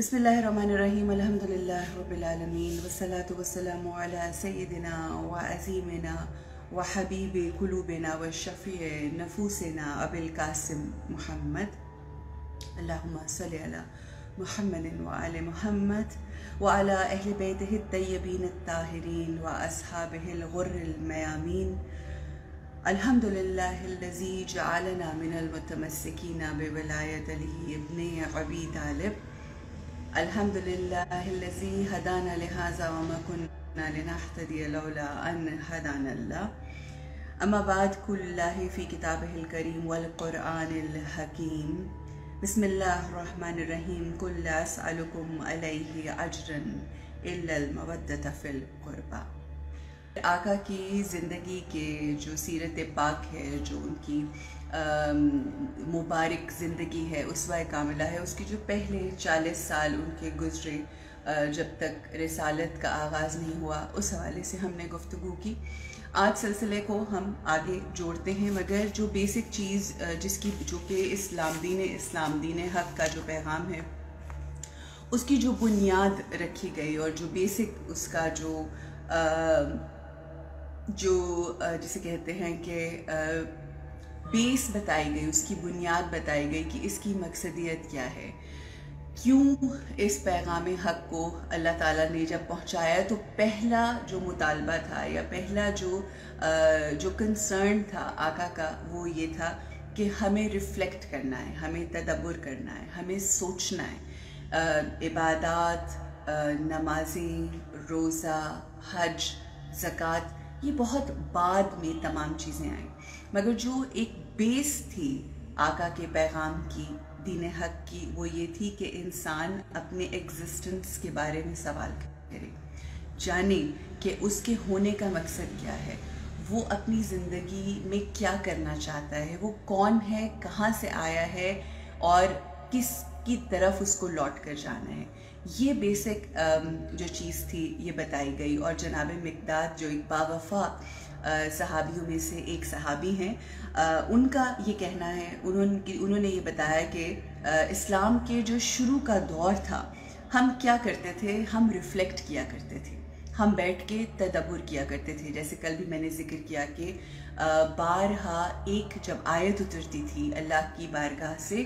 बिस्मिल्लाहिर्रहमानिर्रहीम अल्हम्दुलिल्लाह रब्बिल आलमीन वस्सलातु वस्सलामु अला सय्यिदिना व अज़ीमिना व हबीबे कुलूबिना व शफीए नफूसिना अबिल कासिम मुहम्मद। अल्लाहुम्मा सल्लि अला मुहम्मदिन व आले मुहम्मद व अला अहले बैतिहि अत्तय्यबीन अत्ताहिरीन व अस्हाबिहिल गुर्रिल मयामीन। अल्हम्दुलिल्लाहिल्लज़ी जअलना मिनल मुतमस्सिकीना बिवलायति अली इब्ने अबी तालिब। अल्हम्दुलिल्लाहिल्लज़ी हदाना लिहाज़ा व मा कुन्ना लिनहतदिय लौला अन हदाना अल्लाह। अम्मा बाद कुल्लाहि फ़ी किताबिहिल करीम वल क़ुरआनिल हकीम। बिस्मिल्लाहिर्रहमानिर्रहीम कुल असअलुकुम अलैहि अज्रन इल्लल मवद्दत फ़िल क़ुरबा। आका की ज़िंदगी के जो सीरत पाक है, जो उनकी मुबारक ज़िंदगी है, उसवाए कामिला है, उसके जो पहले 40 साल उनके गुज़रे जब तक रिसालत का आगाज़ नहीं हुआ, उस हवाले से हमने गुफ्तगू की। आज सिलसिले को हम आगे जोड़ते हैं, मगर जो बेसिक चीज़ जिसकी जो कि इस्लाम दीन हक़ का जो पैगाम है, उसकी जो बुनियाद रखी गई और जो बेसिक उसका जो जिसे कहते हैं कि बेस बताई गई, उसकी बुनियाद बताई गई कि इसकी मकसदियत क्या है, क्यों इस पैगाम हक़ को अल्लाह ताला ने जब पहुँचाया तो पहला जो मुतालबा था या पहला जो कंसर्न था आका का, वो ये था कि हमें रिफ़्लेक्ट करना है, हमें तदब्बुर करना है, हमें सोचना है। इबादात, नमाज़ें, रोज़ा, हज, ज़कात, ये बहुत बाद में तमाम चीज़ें आई, मगर जो एक बेस थी आका के पैगाम की, दीन हक़ की, वो ये थी कि इंसान अपने एग्जिस्टेंस के बारे में सवाल करे, जाने कि उसके होने का मकसद क्या है, वो अपनी ज़िंदगी में क्या करना चाहता है, वो कौन है, कहाँ से आया है और किस की तरफ उसको लौट कर जाना है। ये बेसिक जो चीज़ थी ये बताई गई। और जनाब मिक़दाद जो एक बावफ़ा सहाबियों में से एक सहाबी हैं, उनका ये कहना है, उन्होंने ये बताया कि इस्लाम के जो शुरू का दौर था, हम क्या करते थे, हम रिफ़्लेक्ट किया करते थे, हम बैठ के तदब्बुर किया करते थे। जैसे कल भी मैंने ज़िक्र किया कि बारहा एक जब आयत उतरती थी अल्लाह की बारगाह से,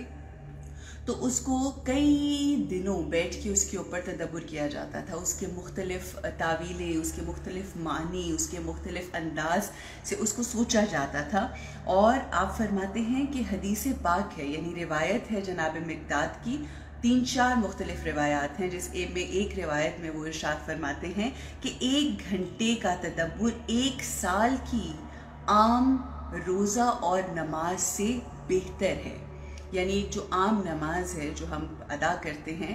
तो उसको कई दिनों बैठ के उसके ऊपर तदब्बुर किया जाता था, उसके मुख्तलिफ़ तावीलें, उसके मुख्तलिफ़ मानी, उसके मुख्तलिफ़ अंदाज से उसको सोचा जाता था। और आप फरमाते हैं कि हदीस पाक है, यानी रिवायत है जनाब मिक़दाद की, 3-4 मुख्तलिफ़ रिवायात हैं, जिस में एक रिवायत में वो इरशाद फरमाते हैं कि 1 घंटे का तदब्बुर 1 साल की आम रोज़ा और नमाज से बेहतर है। यानी जो आम नमाज है जो हम अदा करते हैं,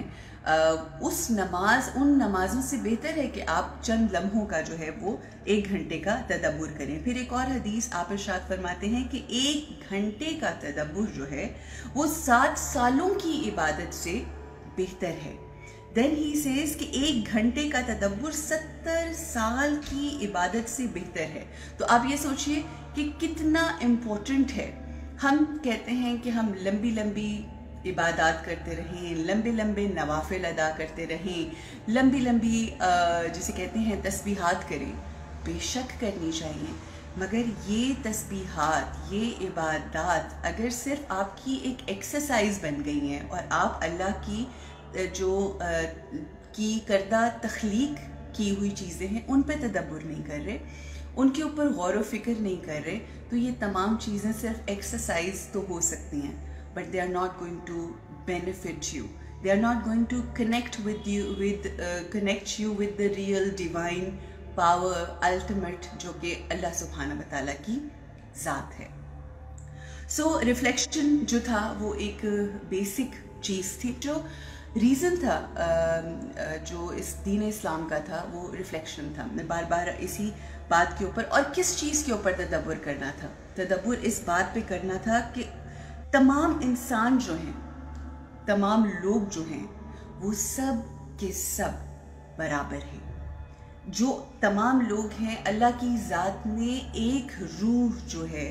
उन नमाज़ों से बेहतर है कि आप चंद लम्हों का जो है वो 1 घंटे का तदब्बुर करें। फिर एक और हदीस आप इरशाद फरमाते हैं कि 1 घंटे का तदब्बुर जो है वो 7 सालों की इबादत से बेहतर है। देन ही सेज़ कि 1 घंटे का तदब्बुर 70 साल की इबादत से बेहतर है। तो आप ये सोचिए कि कितना इम्पोर्टेंट है। हम कहते हैं कि हम लंबी लंबी इबादात करते रहें, लंबे लंबे नवाफिल अदा करते रहें, लंबी लंबी जिसे कहते हैं तस्बीहात करें, बेशक करनी चाहिए, मगर ये तस्बीहात, ये इबादात अगर सिर्फ आपकी एक एक्सरसाइज बन गई हैं और आप अल्लाह की जो की करदा तख्लीक की हुई चीज़ें हैं उन पर तदब्बुर नहीं कर रहे, उनके ऊपर गौर व फिक्र नहीं कर रहे, तो ये तमाम चीज़ें सिर्फ एक्सरसाइज तो हो सकती हैं, but they are not going to benefit you, they are not going to connect you with the real divine power ultimate, जो कि अल्लाह सुभान व तआला की ज़ात है। सो रिफ्लेक्शन जो था वो एक बेसिक चीज़ थी, जो रीज़न था जो इस दीन इस्लाम का था वो रिफ़्लेक्शन था। हमने बार बार इसी बात के ऊपर, और किस चीज़ के ऊपर तदब्बुर करना था, तदब्बुर इस बात पे करना था कि तमाम इंसान जो हैं, तमाम लोग जो हैं, वो सब के सब बराबर हैं। जो तमाम लोग हैं, अल्लाह की ज़ात ने एक रूह जो है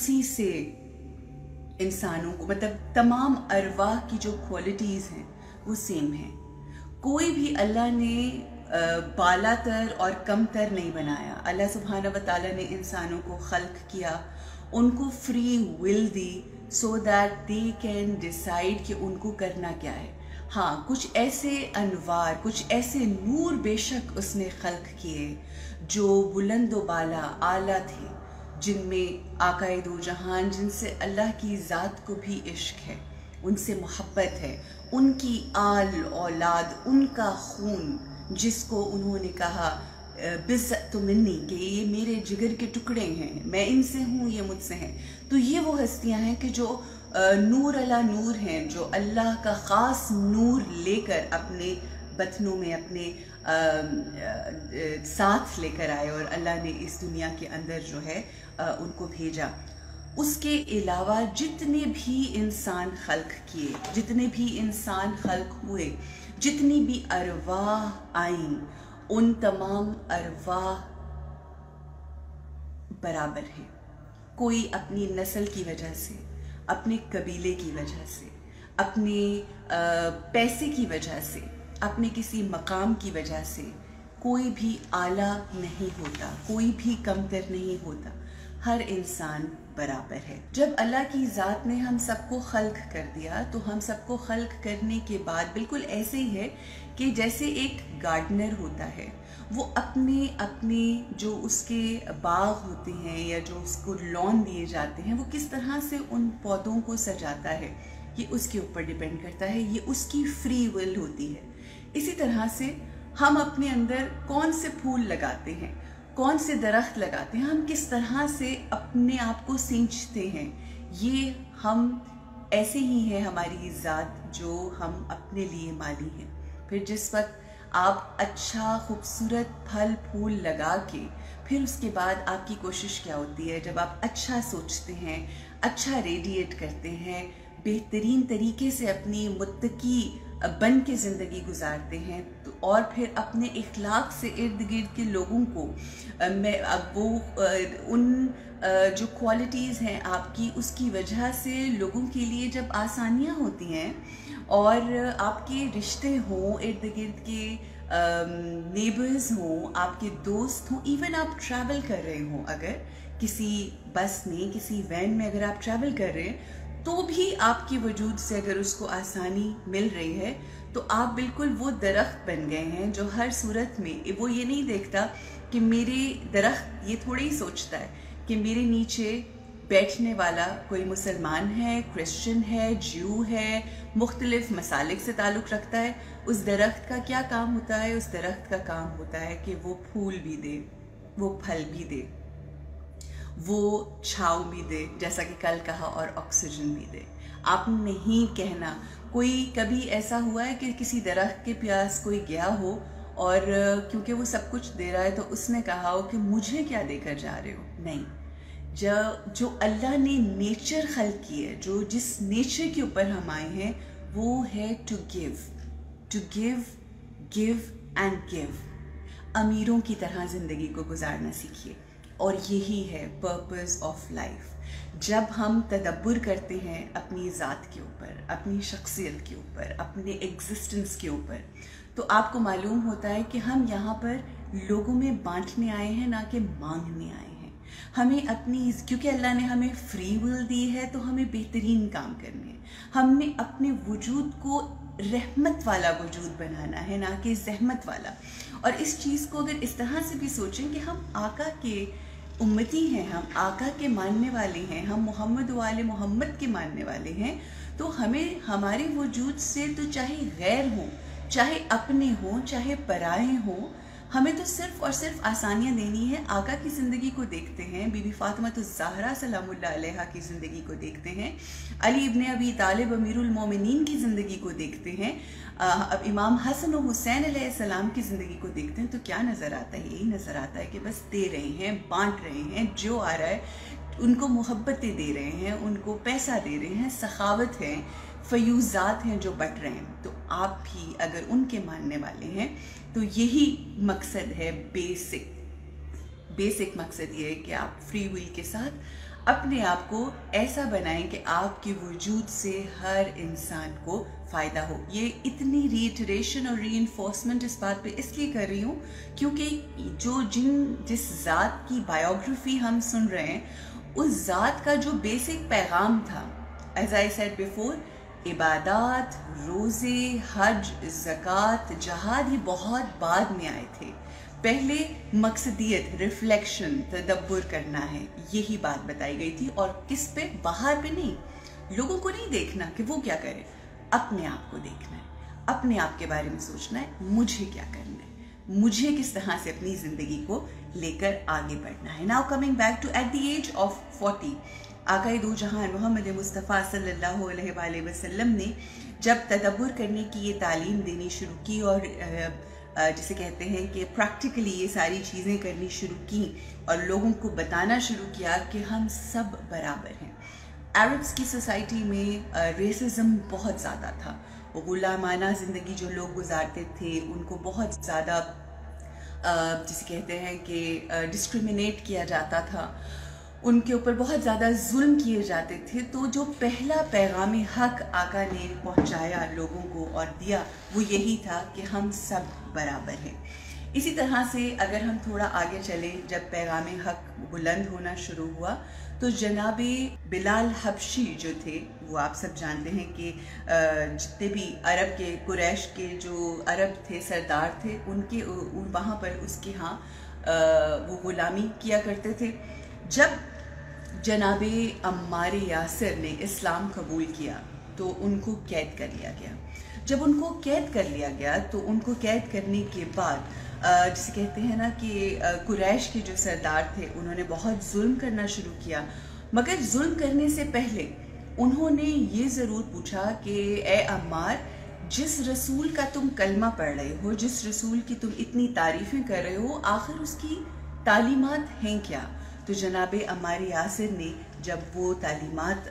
उसी से इंसानों को, मतलब तमाम अरवाह की जो क्वालिटीज़ हैं वो सेम है, कोई भी अल्लाह ने बाला तर और कम तर नहीं बनाया। अल्लाह सुबहाना व तआला ने इंसानों को खल्क किया, उनको फ्री विल दी so that they can decide कि उनको करना क्या है। हाँ, कुछ ऐसे अनवार, कुछ ऐसे नूर बेशक उसने खल्क किए जो बुलंद बाला आला थे, जिनमें आकाए दो जहान, जिनसे अल्लाह की ज़ात को भी इश्क है, उनसे मोहब्बत है, उनकी आल औलाद, उनका खून जिसको उन्होंने कहा बिस्सत मिन्नी कि ये मेरे जिगर के टुकड़े हैं, मैं इनसे हूँ, ये मुझसे हैं। तो ये वो हस्तियाँ हैं कि जो नूर अला नूर हैं, जो अल्लाह का ख़ास नूर लेकर अपने बतनों में अपने साथ लेकर आए और अल्लाह ने इस दुनिया के अंदर जो है उनको भेजा। उसके अलावा जितने भी इंसान खल्क किए, जितने भी इंसान खल्क हुए, जितनी भी अरवाह आईं, उन तमाम अरवाह बराबर हैं। कोई अपनी नस्ल की वजह से, अपने कबीले की वजह से, अपने पैसे की वजह से, अपने किसी मकाम की वजह से कोई भी आला नहीं होता, कोई भी कमतर नहीं होता। हर इंसान बराबर है। जब अल्लाह की ज़ात ने हम सबको खल्क कर दिया, तो हम सबको खल्क करने के बाद बिल्कुल ऐसे ही है कि जैसे एक गार्डनर होता है, वो अपने अपने जो उसके बाग होते हैं या जो उसको लॉन दिए जाते हैं, वो किस तरह से उन पौधों को सजाता है, ये उसके ऊपर डिपेंड करता है, ये उसकी फ्री विल होती है। इसी तरह से हम अपने अंदर कौन से फूल लगाते हैं, कौन से दरख्त लगाते हैं, हम किस तरह से अपने आप को सींचते हैं, ये हम ऐसे ही है हमारी ज़ात जो हम अपने लिए माली हैं। फिर जिस वक्त आप अच्छा खूबसूरत फल फूल लगा के, फिर उसके बाद आपकी कोशिश क्या होती है, जब आप अच्छा सोचते हैं, अच्छा रेडिएट करते हैं, बेहतरीन तरीके से अपनी मुत्तकी बन के ज़िंदगी गुजारते हैं, तो और फिर अपने इखलाक से इर्द गिर्द के लोगों को जो क्वालिटीज़ हैं आपकी, उसकी वजह से लोगों के लिए जब आसानियाँ होती हैं और आपके रिश्ते हों, इर्द गिर्द के नेबर्स हों, आपके दोस्त हों, इवन आप ट्रैवल कर रहे हों, अगर किसी बस में, किसी वैन में अगर आप ट्रैवल कर रहे हैं, तो भी आपके वजूद से अगर उसको आसानी मिल रही है, तो आप बिल्कुल वो दरख्त बन गए हैं जो हर सूरत में, वो ये नहीं देखता कि मेरे दरख्त, ये थोड़े ही सोचता है कि मेरे नीचे बैठने वाला कोई मुसलमान है, क्रिश्चियन है, ज्यू है, मुख्तलिफ मसालिक से ताल्लुक़ रखता है। उस दरख्त का क्या काम होता है? उस दरख्त का काम होता है कि वो फूल भी दे, वो फल भी दे, वो छाँव भी दे, जैसा कि कल कहा, और ऑक्सीजन भी दे। आप नहीं कहना, कोई कभी ऐसा हुआ है कि किसी दरख्त के पास कोई गया हो और क्योंकि वो सब कुछ दे रहा है तो उसने कहा हो कि मुझे क्या देकर जा रहे हो? नहीं, जो अल्लाह ने नेचर खल्क की है, जो जिस नेचर के ऊपर हम आए हैं, वो है to give, give and give. अमीरों की तरह ज़िंदगी को गुजारना सीखिए, और यही है पर्पस ऑफ लाइफ। जब हम तदब्बर करते हैं अपनी ज़ात के ऊपर, अपनी शख्सियत के ऊपर, अपने एग्जिस्टेंस के ऊपर, तो आपको मालूम होता है कि हम यहाँ पर लोगों में बांटने आए हैं, ना कि मांगने आए हैं। हमें अपनी, क्योंकि अल्लाह ने हमें फ्री विल दी है, तो हमें बेहतरीन काम करने हैं। हमने अपने वजूद को रहमत वाला वजूद बनाना है, ना कि जहमत वाला। और इस चीज़ को अगर इस तरह से भी सोचें कि हम आका के उम्मती हैं, हम आका के मानने वाले हैं, हम मोहम्मद वाले मोहम्मद के मानने वाले हैं, तो हमें हमारे वजूद से, तो चाहे गैर हो, चाहे अपने हो, चाहे पराए हो, हमें तो सिर्फ़ और सिर्फ आसानियाँ देनी है। आका की ज़िंदगी को देखते हैं, बीबी फ़ातिमा ज़हरा सलामुल्लाह अलैहा की ज़िंदगी को देखते हैं, अली इब्ने अबी तालिब अमीरुल मोमिनीन की ज़िंदगी को देखते हैं, अब इमाम हसन और हुसैन अलैहिस्सलाम की ज़िंदगी को देखते हैं, तो क्या नज़र आता है? यही नज़र आता है कि बस दे रहे हैं, बाँट रहे हैं, जो आ रहा है उनको मोहब्बतें दे रहे हैं, उनको पैसा दे रहे हैं, सखावत है, फयूज़ात हैं जो बट रहे हैं। तो आप भी अगर उनके मानने वाले हैं, तो यही मकसद है बेसिक मकसद ये है कि आप फ्री विल के साथ अपने आप को ऐसा बनाएं कि आपके वजूद से हर इंसान को फ़ायदा हो। ये इतनी रीइटरेशन और रीइंफोर्समेंट इस बात पे इसलिए कर रही हूँ क्योंकि जिस ज़ात की बायोग्राफी हम सुन रहे हैं, उस ज़ात का जो बेसिक पैगाम था, एज आई सेड बिफोर, इबादत, रोज़े, हज, ज़कात, जहाद, ये बहुत बाद में आए थे। पहले मकसदियत, रिफ्लेक्शन, तदब्बर करना है, यही बात बताई गई थी। और किस पे? बाहर पे नहीं, लोगों को नहीं देखना कि वो क्या करे, अपने आप को देखना है, अपने आप के बारे में सोचना है, मुझे क्या करना है, मुझे किस तरह से अपनी ज़िंदगी को लेकर आगे बढ़ना है। Now coming back to at the age of 40, आकाए दो जहां मोहम्मद मुस्तफ़ा सल्लल्लाहु अलैहि वसल्लम ने जब तदब्बर करने की ये तालीम देनी शुरू की और जिसे कहते हैं कि प्रैक्टिकली ये सारी चीज़ें करनी शुरू की और लोगों को बताना शुरू किया कि हम सब बराबर हैं। अरब्स की सोसाइटी में रेसिज्म बहुत ज़्यादा था, वो गुलामाना ज़िंदगी जो लोग गुजारते थे उनको बहुत ज़्यादा जिसे कहते हैं कि डिस्क्रिमिनेट किया जाता था, उनके ऊपर बहुत ज़्यादा जुल्म किए जाते थे। तो जो पहला पैगाम हक आका ने पहुंचाया लोगों को और दिया, वो यही था कि हम सब बराबर हैं। इसी तरह से अगर हम थोड़ा आगे चलें, जब पैगाम हक बुलंद होना शुरू हुआ तो जनाबे बिलाल हबशी जो थे, वो आप सब जानते हैं कि जितने भी अरब के कुरैश के जो अरब थे सरदार थे, उनके वहाँ पर उसके यहाँ वो ग़ुलामी किया करते थे। जब जनाबे अम्मार यासर ने इस्लाम कबूल किया तो उनको कैद कर लिया गया। जब उनको कैद कर लिया गया तो उनको कैद करने के बाद जिसे कहते हैं ना कि कुरैश के जो सरदार थे उन्होंने बहुत जुल्म करना शुरू किया, मगर जुल्म करने से पहले उन्होंने ये ज़रूर पूछा कि ए अम्मार, जिस रसूल का तुम कलमा पढ़ रहे हो, जिस रसूल की तुम इतनी तारीफ़ें कर रहे हो, आखिर उसकी तालीमात हैं क्या? तो जनाब अम्मार यासिर ने जब वो तालीमात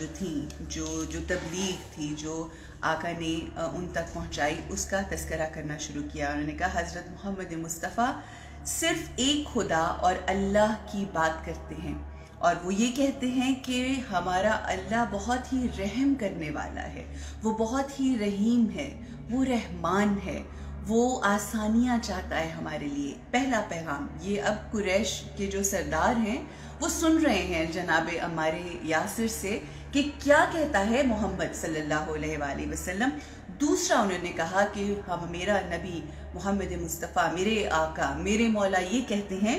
जो थी, जो तबलीग थी जो आका ने उन तक पहुंचाई, उसका तस्करा करना शुरू किया। उन्होंने कहा, हज़रत मोहम्मद मुस्तफ़ा सिर्फ एक खुदा और अल्लाह की बात करते हैं और वो ये कहते हैं कि हमारा अल्लाह बहुत ही रहम करने वाला है, वो बहुत ही रहीम है, वो रहमान है, वो आसानियाँ चाहता है हमारे लिए। पहला पैगाम ये अब कुरैश के जो सरदार हैं वो सुन रहे हैं जनाब अम्मार यासिर से कि क्या कहता है मोहम्मद सल्लल्लाहु अलैहि वसल्लम। दूसरा उन्होंने कहा कि हम, मेरा नबी मोहम्मद मुस्तफ़ा, मेरे आका, मेरे मौला ये कहते हैं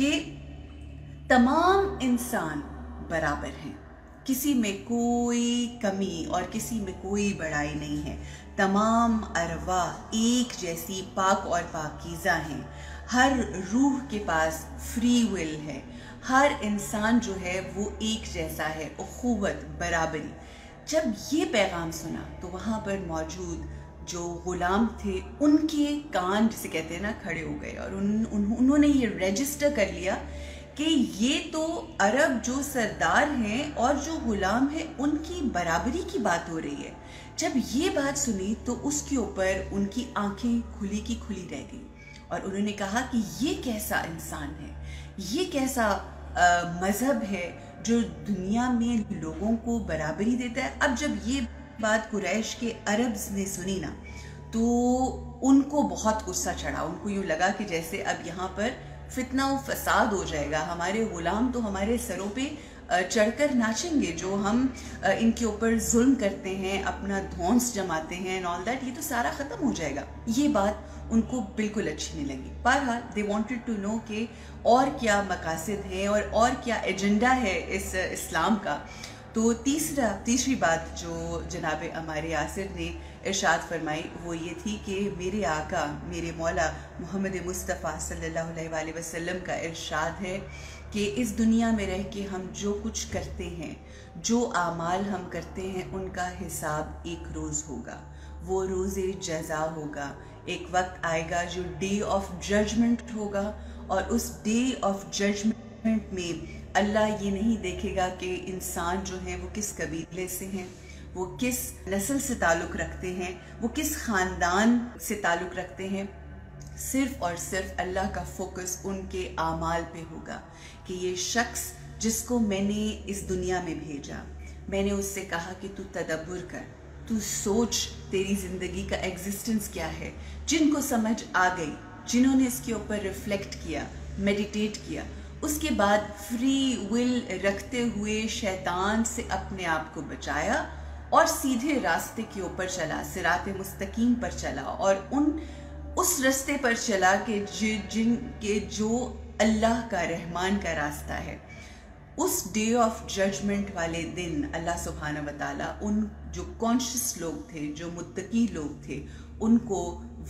कि तमाम इंसान बराबर हैं, किसी में कोई कमी और किसी में कोई बड़ाई नहीं है, तमाम अरवा एक जैसी पाक और पाकीज़ा हैं, हर रूह के पास फ्री विल है, हर इंसान जो है वो एक जैसा है, उखुवत, बराबरी। जब ये पैगाम सुना तो वहाँ पर मौजूद जो ग़ुलाम थे उनके कान जिसे कहते हैं ना खड़े हो गए और उन्होंने ये रजिस्टर कर लिया कि ये तो अरब जो सरदार हैं और जो ग़ुलाम है उनकी बराबरी की बात हो रही है। जब ये बात सुनी तो उसके ऊपर उनकी आंखें खुली की खुली रह गई और उन्होंने कहा कि ये कैसा इंसान है, ये कैसा मज़हब है जो दुनिया में लोगों को बराबरी देता है। अब जब ये बात कुरैश के अरब्स ने सुनी ना तो उनको बहुत गुस्सा चढ़ा, उनको यूँ लगा कि जैसे अब यहाँ पर फितना और फसाद हो जाएगा, हमारे ग़ुलाम तो हमारे सरों पे चढ़कर नाचेंगे, जो हम इनके ऊपर जुल्म करते हैं, अपना धौंस जमाते हैं एंड ऑल दैट, ये तो सारा ख़त्म हो जाएगा। ये बात उनको बिल्कुल अच्छी नहीं लगी। बहरहाल दे वांटेड टू नो कि और क्या मकासद हैं और क्या एजेंडा है इस इस्लाम का। तो तीसरी बात जो जनाब अम्मार यासिर ने इरशाद फरमाई वो ये थी कि मेरे आका, मेरे मौला मोहम्मद मुस्तफ़ा सल्लल्लाहु अलैहि वसल्लम का इरशाद है कि इस दुनिया में रह के हम जो कुछ करते हैं, जो आमाल हम करते हैं, उनका हिसाब एक रोज़ होगा, वो रोज़े जज़ा होगा। एक वक्त आएगा जो डे ऑफ जजमेंट होगा और उस डे ऑफ जजमेंट में अल्लाह ये नहीं देखेगा कि इंसान जो है वो किस कबीले से हैं, वो किस नस्ल से ताल्लुक़ रखते हैं, वो किस ख़ानदान से ताल्लुक़ रखते हैं, सिर्फ़ और सिर्फ अल्लाह का फोकस उनके आमाल पे होगा कि ये शख्स जिसको मैंने इस दुनिया में भेजा। मैंने उससे कहा कि तू तदब्बुर कर, तू सोच तेरी ज़िंदगी का एग्जिस्टेंस क्या है। जिनको समझ आ गई, जिन्होंने इसके ऊपर रिफ्लेक्ट किया, मेडिटेट किया, उसके बाद फ्री विल रखते हुए शैतान से अपने आप को बचाया और सीधे रास्ते के ऊपर चला, सिराते मुस्तकीम पर चला और उस रास्ते पर चला कि जिनके जो अल्लाह का रहमान का रास्ता है। उस डे ऑफ जजमेंट वाले दिन अल्लाह सुब्हानहू व तआला उन जो कॉन्शियस लोग थे, जो मुत्तकी लोग थे, उनको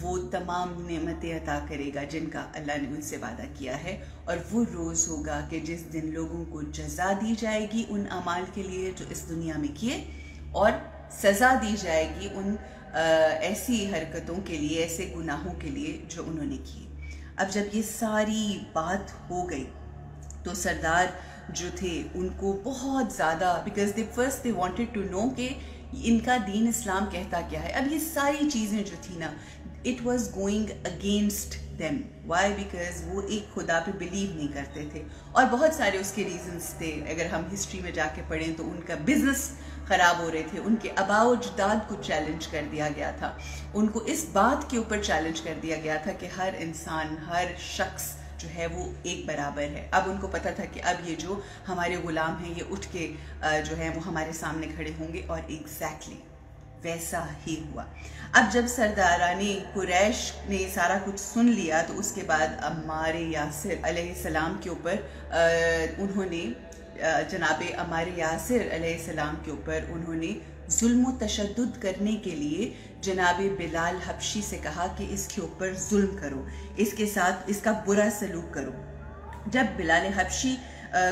वो तमाम नेमतें अता करेगा जिनका अल्लाह ने उनसे वादा किया है। और वो रोज़ होगा कि जिस दिन लोगों को जज़ा दी जाएगी उन अमाल के लिए जो इस दुनिया में किए, और सज़ा दी जाएगी उन ऐसी हरकतों के लिए, ऐसे गुनाहों के लिए जो उन्होंने किए। अब जब ये सारी बात हो गई तो सरदार जो थे उनको बहुत ज़्यादा, because they wanted to know कि इनका दीन इस्लाम कहता क्या है। अब ये सारी चीज़ें जो थी ना, it was going against them. Why? Because वो एक खुदा पे बिलीव नहीं करते थे और बहुत सारे उसके रीजंस थे। अगर हम हिस्ट्री में जाके पढ़ें तो उनका बिजनेस ख़राब हो रहे थे, उनके आबा व अजदाद को चैलेंज कर दिया गया था, उनको इस बात के ऊपर चैलेंज कर दिया गया था कि हर इंसान, हर शख्स जो है वो एक बराबर है। अब उनको पता था कि अब ये जो हमारे ग़ुलाम हैं ये उठ के जो है वो हमारे सामने खड़े होंगे, और एग्जैक्टली वैसा ही हुआ। अब जब सरदारानी कुरैश ने सारा कुछ सुन लिया तो उसके बाद अम्मार यासिर अलैहिस्सलाम के ऊपर उन्होंने जनाबे अम्मार यासिर अलैहिस्सलाम के ऊपर उन्होंने जुल्म तशद्दुद करने के लिए जनाबे बिलाल हबशी से कहा कि इसके ऊपर जुल्म करो, इसके साथ इसका बुरा सलूक करो। जब बिलाल हबशी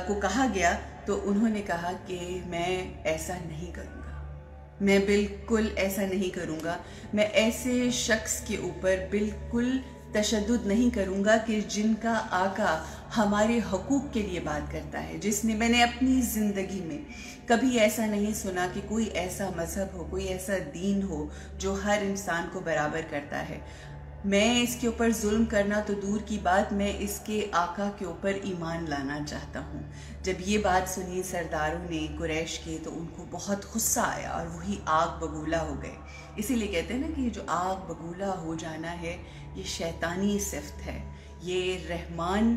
को कहा गया तो उन्होंने कहा कि मैं ऐसा नहीं करूँगा, मैं बिल्कुल ऐसा नहीं करूँगा, मैं ऐसे शख्स के ऊपर बिल्कुल तशद्दुद नहीं करूँगा कि जिनका आका हमारे हकूक़ के लिए बात करता है। जिसने, मैंने अपनी ज़िंदगी में कभी ऐसा नहीं सुना कि कोई ऐसा मज़हब हो, कोई ऐसा दीन हो जो हर इंसान को बराबर करता है। मैं इसके ऊपर जुल्म करना तो दूर की बात, मैं इसके आका के ऊपर ईमान लाना चाहता हूँ। जब ये बात सुनी सरदारों ने कुरैश के तो उनको बहुत गुस्सा आया और वही आग बबूला हो गए। इसीलिए कहते हैं ना कि जो आग बबूला हो जाना है ये शैतानी सिफ्त है। ये रहमान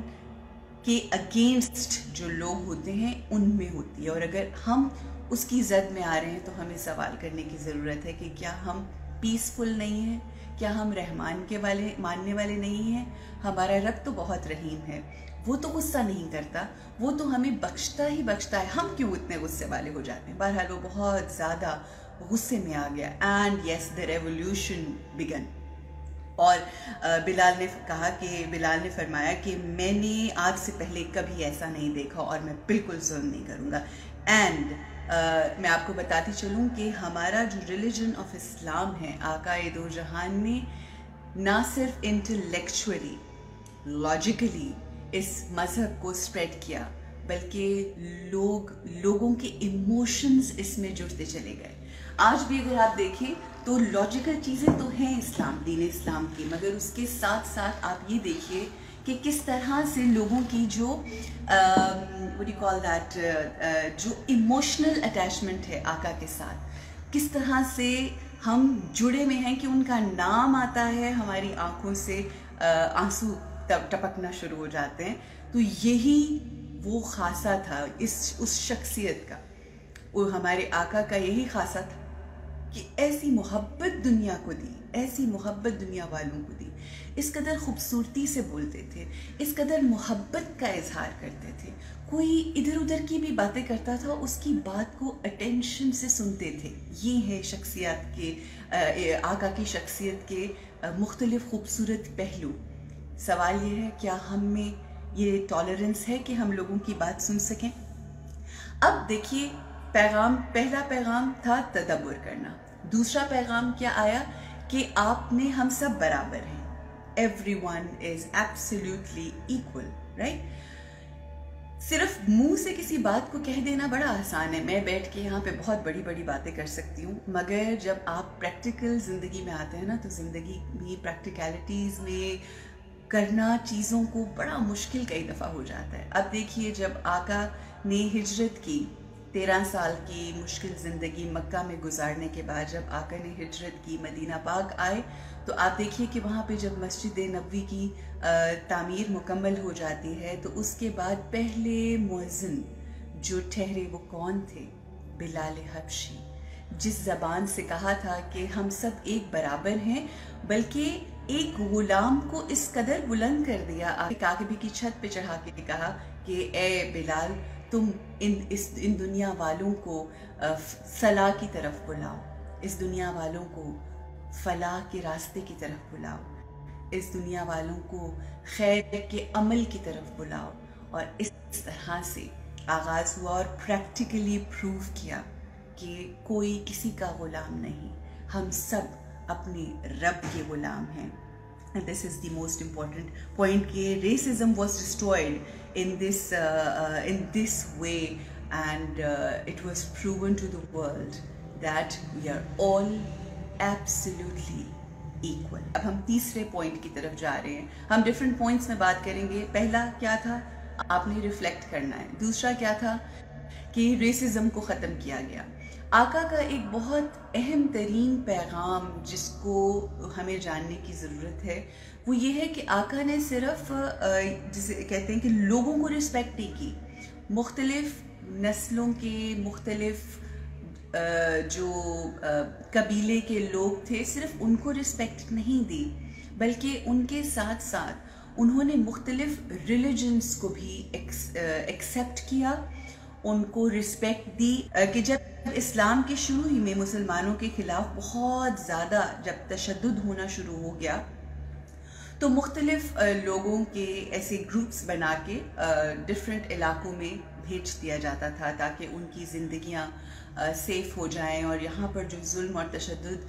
के अगेंस्ट जो लोग होते हैं उनमें होती है। और अगर हम उसकी जद में आ रहे हैं तो हमें सवाल करने की ज़रूरत है कि क्या हम पीसफुल नहीं हैं, क्या हम रहमान के वाले मानने वाले नहीं हैं। हमारा रब तो बहुत रहीम है, वो तो गुस्सा नहीं करता, वो तो हमें बख्शता ही बख्शता है, हम क्यों इतने गुस्से वाले हो जाते हैं। बहरहाल वो बहुत ज़्यादा गुस्से में आ गया and yes the revolution began. और बिलाल ने कहा कि बिलाल ने फरमाया कि मैंने आपसे पहले कभी ऐसा नहीं देखा और मैं बिल्कुल जुल्म नहीं करूँगा। एंड मैं आपको बताती चलूँ कि हमारा जो रिलीजन ऑफ इस्लाम है, आकाए दो जहान ने ना सिर्फ इंटेलेक्चुअली लॉजिकली इस मज़हब को स्प्रेड किया बल्कि लोगों के इमोशंस इसमें जुड़ते चले गए। आज भी अगर आप देखें तो लॉजिकल चीज़ें तो हैं इस्लाम, दीन इस्लाम की, मगर उसके साथ साथ आप ये देखिए कि किस तरह से लोगों की जो व्हाट यू कॉल दैट, जो इमोशनल अटैचमेंट है आका के साथ, किस तरह से हम जुड़े में हैं कि उनका नाम आता है हमारी आँखों से आंसू टपकना शुरू हो जाते हैं। तो यही वो खासा था उस शख्सियत का, और हमारे आका का यही खासा था कि ऐसी मोहब्बत दुनिया को दी, ऐसी मोहब्बत दुनिया वालों को दी, इस कदर खूबसूरती से बोलते थे, इस कदर मोहब्बत का इजहार करते थे। कोई इधर उधर की भी बातें करता था, उसकी बात को अटेंशन से सुनते थे। ये है शख्सियत के, आका की शख्सियत के मुख्तलिफ खूबसूरत पहलू। सवाल ये है क्या हम में ये टॉलरेंस है कि हम लोगों की बात सुन सकें। अब देखिए, पहला पैगाम था तदब्बुर करना। दूसरा पैगाम क्या आया कि आपने, हम सब बराबर हैं, everyone is absolutely equal, right. सिर्फ मुंह से किसी बात को कह देना बड़ा आसान है, मैं बैठ के यहाँ पे बहुत बड़ी बड़ी बातें कर सकती हूँ, मगर जब आप प्रैक्टिकल ज़िंदगी में आते हैं ना तो ज़िंदगी में प्रैक्टिकलिटीज़ में करना चीज़ों को बड़ा मुश्किल कई दफ़ा हो जाता है। अब देखिए, जब आका ने हिजरत की, 13 साल की मुश्किल ज़िंदगी मक्का में गुजारने के बाद जब आका ने हिजरत की, मदीना पाक आए, तो आप देखिए कि वहाँ पे जब मस्जिद नबवी की तामीर मुकम्मल हो जाती है तो उसके बाद पहले मुअज्जिन जो ठहरे वो कौन थे? बिलाल हबशी, जिस ज़बान से कहा था कि हम सब एक बराबर हैं, बल्कि एक ग़ुलाम को इस कदर बुलंद कर दिया काकबे की छत पे चढ़ा के कहा कि ए बिलाल, तुम इन दुनिया वालों को सलाह की तरफ बुलाओ, इस दुनिया वालों को फलाह के रास्ते की तरफ बुलाओ, इस दुनिया वालों को खैर के अमल की तरफ बुलाओ। और इस तरह से आगाज़ हुआ और प्रैक्टिकली प्रूव किया कि कोई किसी का ग़ुलाम नहीं, हम सब अपने रब के गुलाम हैं। And this is the most important point कि racism was destroyed in this way and it was proven to the world that we are all absolutely equal. अब हम तीसरे पॉइंट की तरफ जा रहे हैं। हम डिफरेंट पॉइंट्स में बात करेंगे। पहला क्या था? आपने रिफ्लेक्ट करना है। दूसरा क्या था कि रेसिज्म को ख़त्म किया गया। आका का एक बहुत अहम तरीन पैगाम जिसको हमें जानने की ज़रूरत है वो ये है कि आका ने सिर्फ जिसे कहते हैं कि लोगों को रिस्पेक्ट नहीं की, मुख्तलिफ नस्लों के मुख्तलिफ जो कबीले के लोग थे सिर्फ उनको रिस्पेक्ट नहीं दी, बल्कि उनके साथ साथ उन्होंने मुख्तलिफ रिलीजन्स को भी एक्सेप्ट किया, उनको रिस्पेक्ट दी। कि जब इस्लाम के शुरू ही में मुसलमानों के ख़िलाफ़ बहुत ज़्यादा जब तशद्दुद होना शुरू हो गया तो मुख्तलिफ लोगों के ऐसे ग्रुप्स बना के डिफरेंट इलाक़ों में भेज दिया जाता था ताकि उनकी ज़िंदगियाँ सेफ़ हो जाएं। और यहाँ पर जो जुल्म और तशद्दुद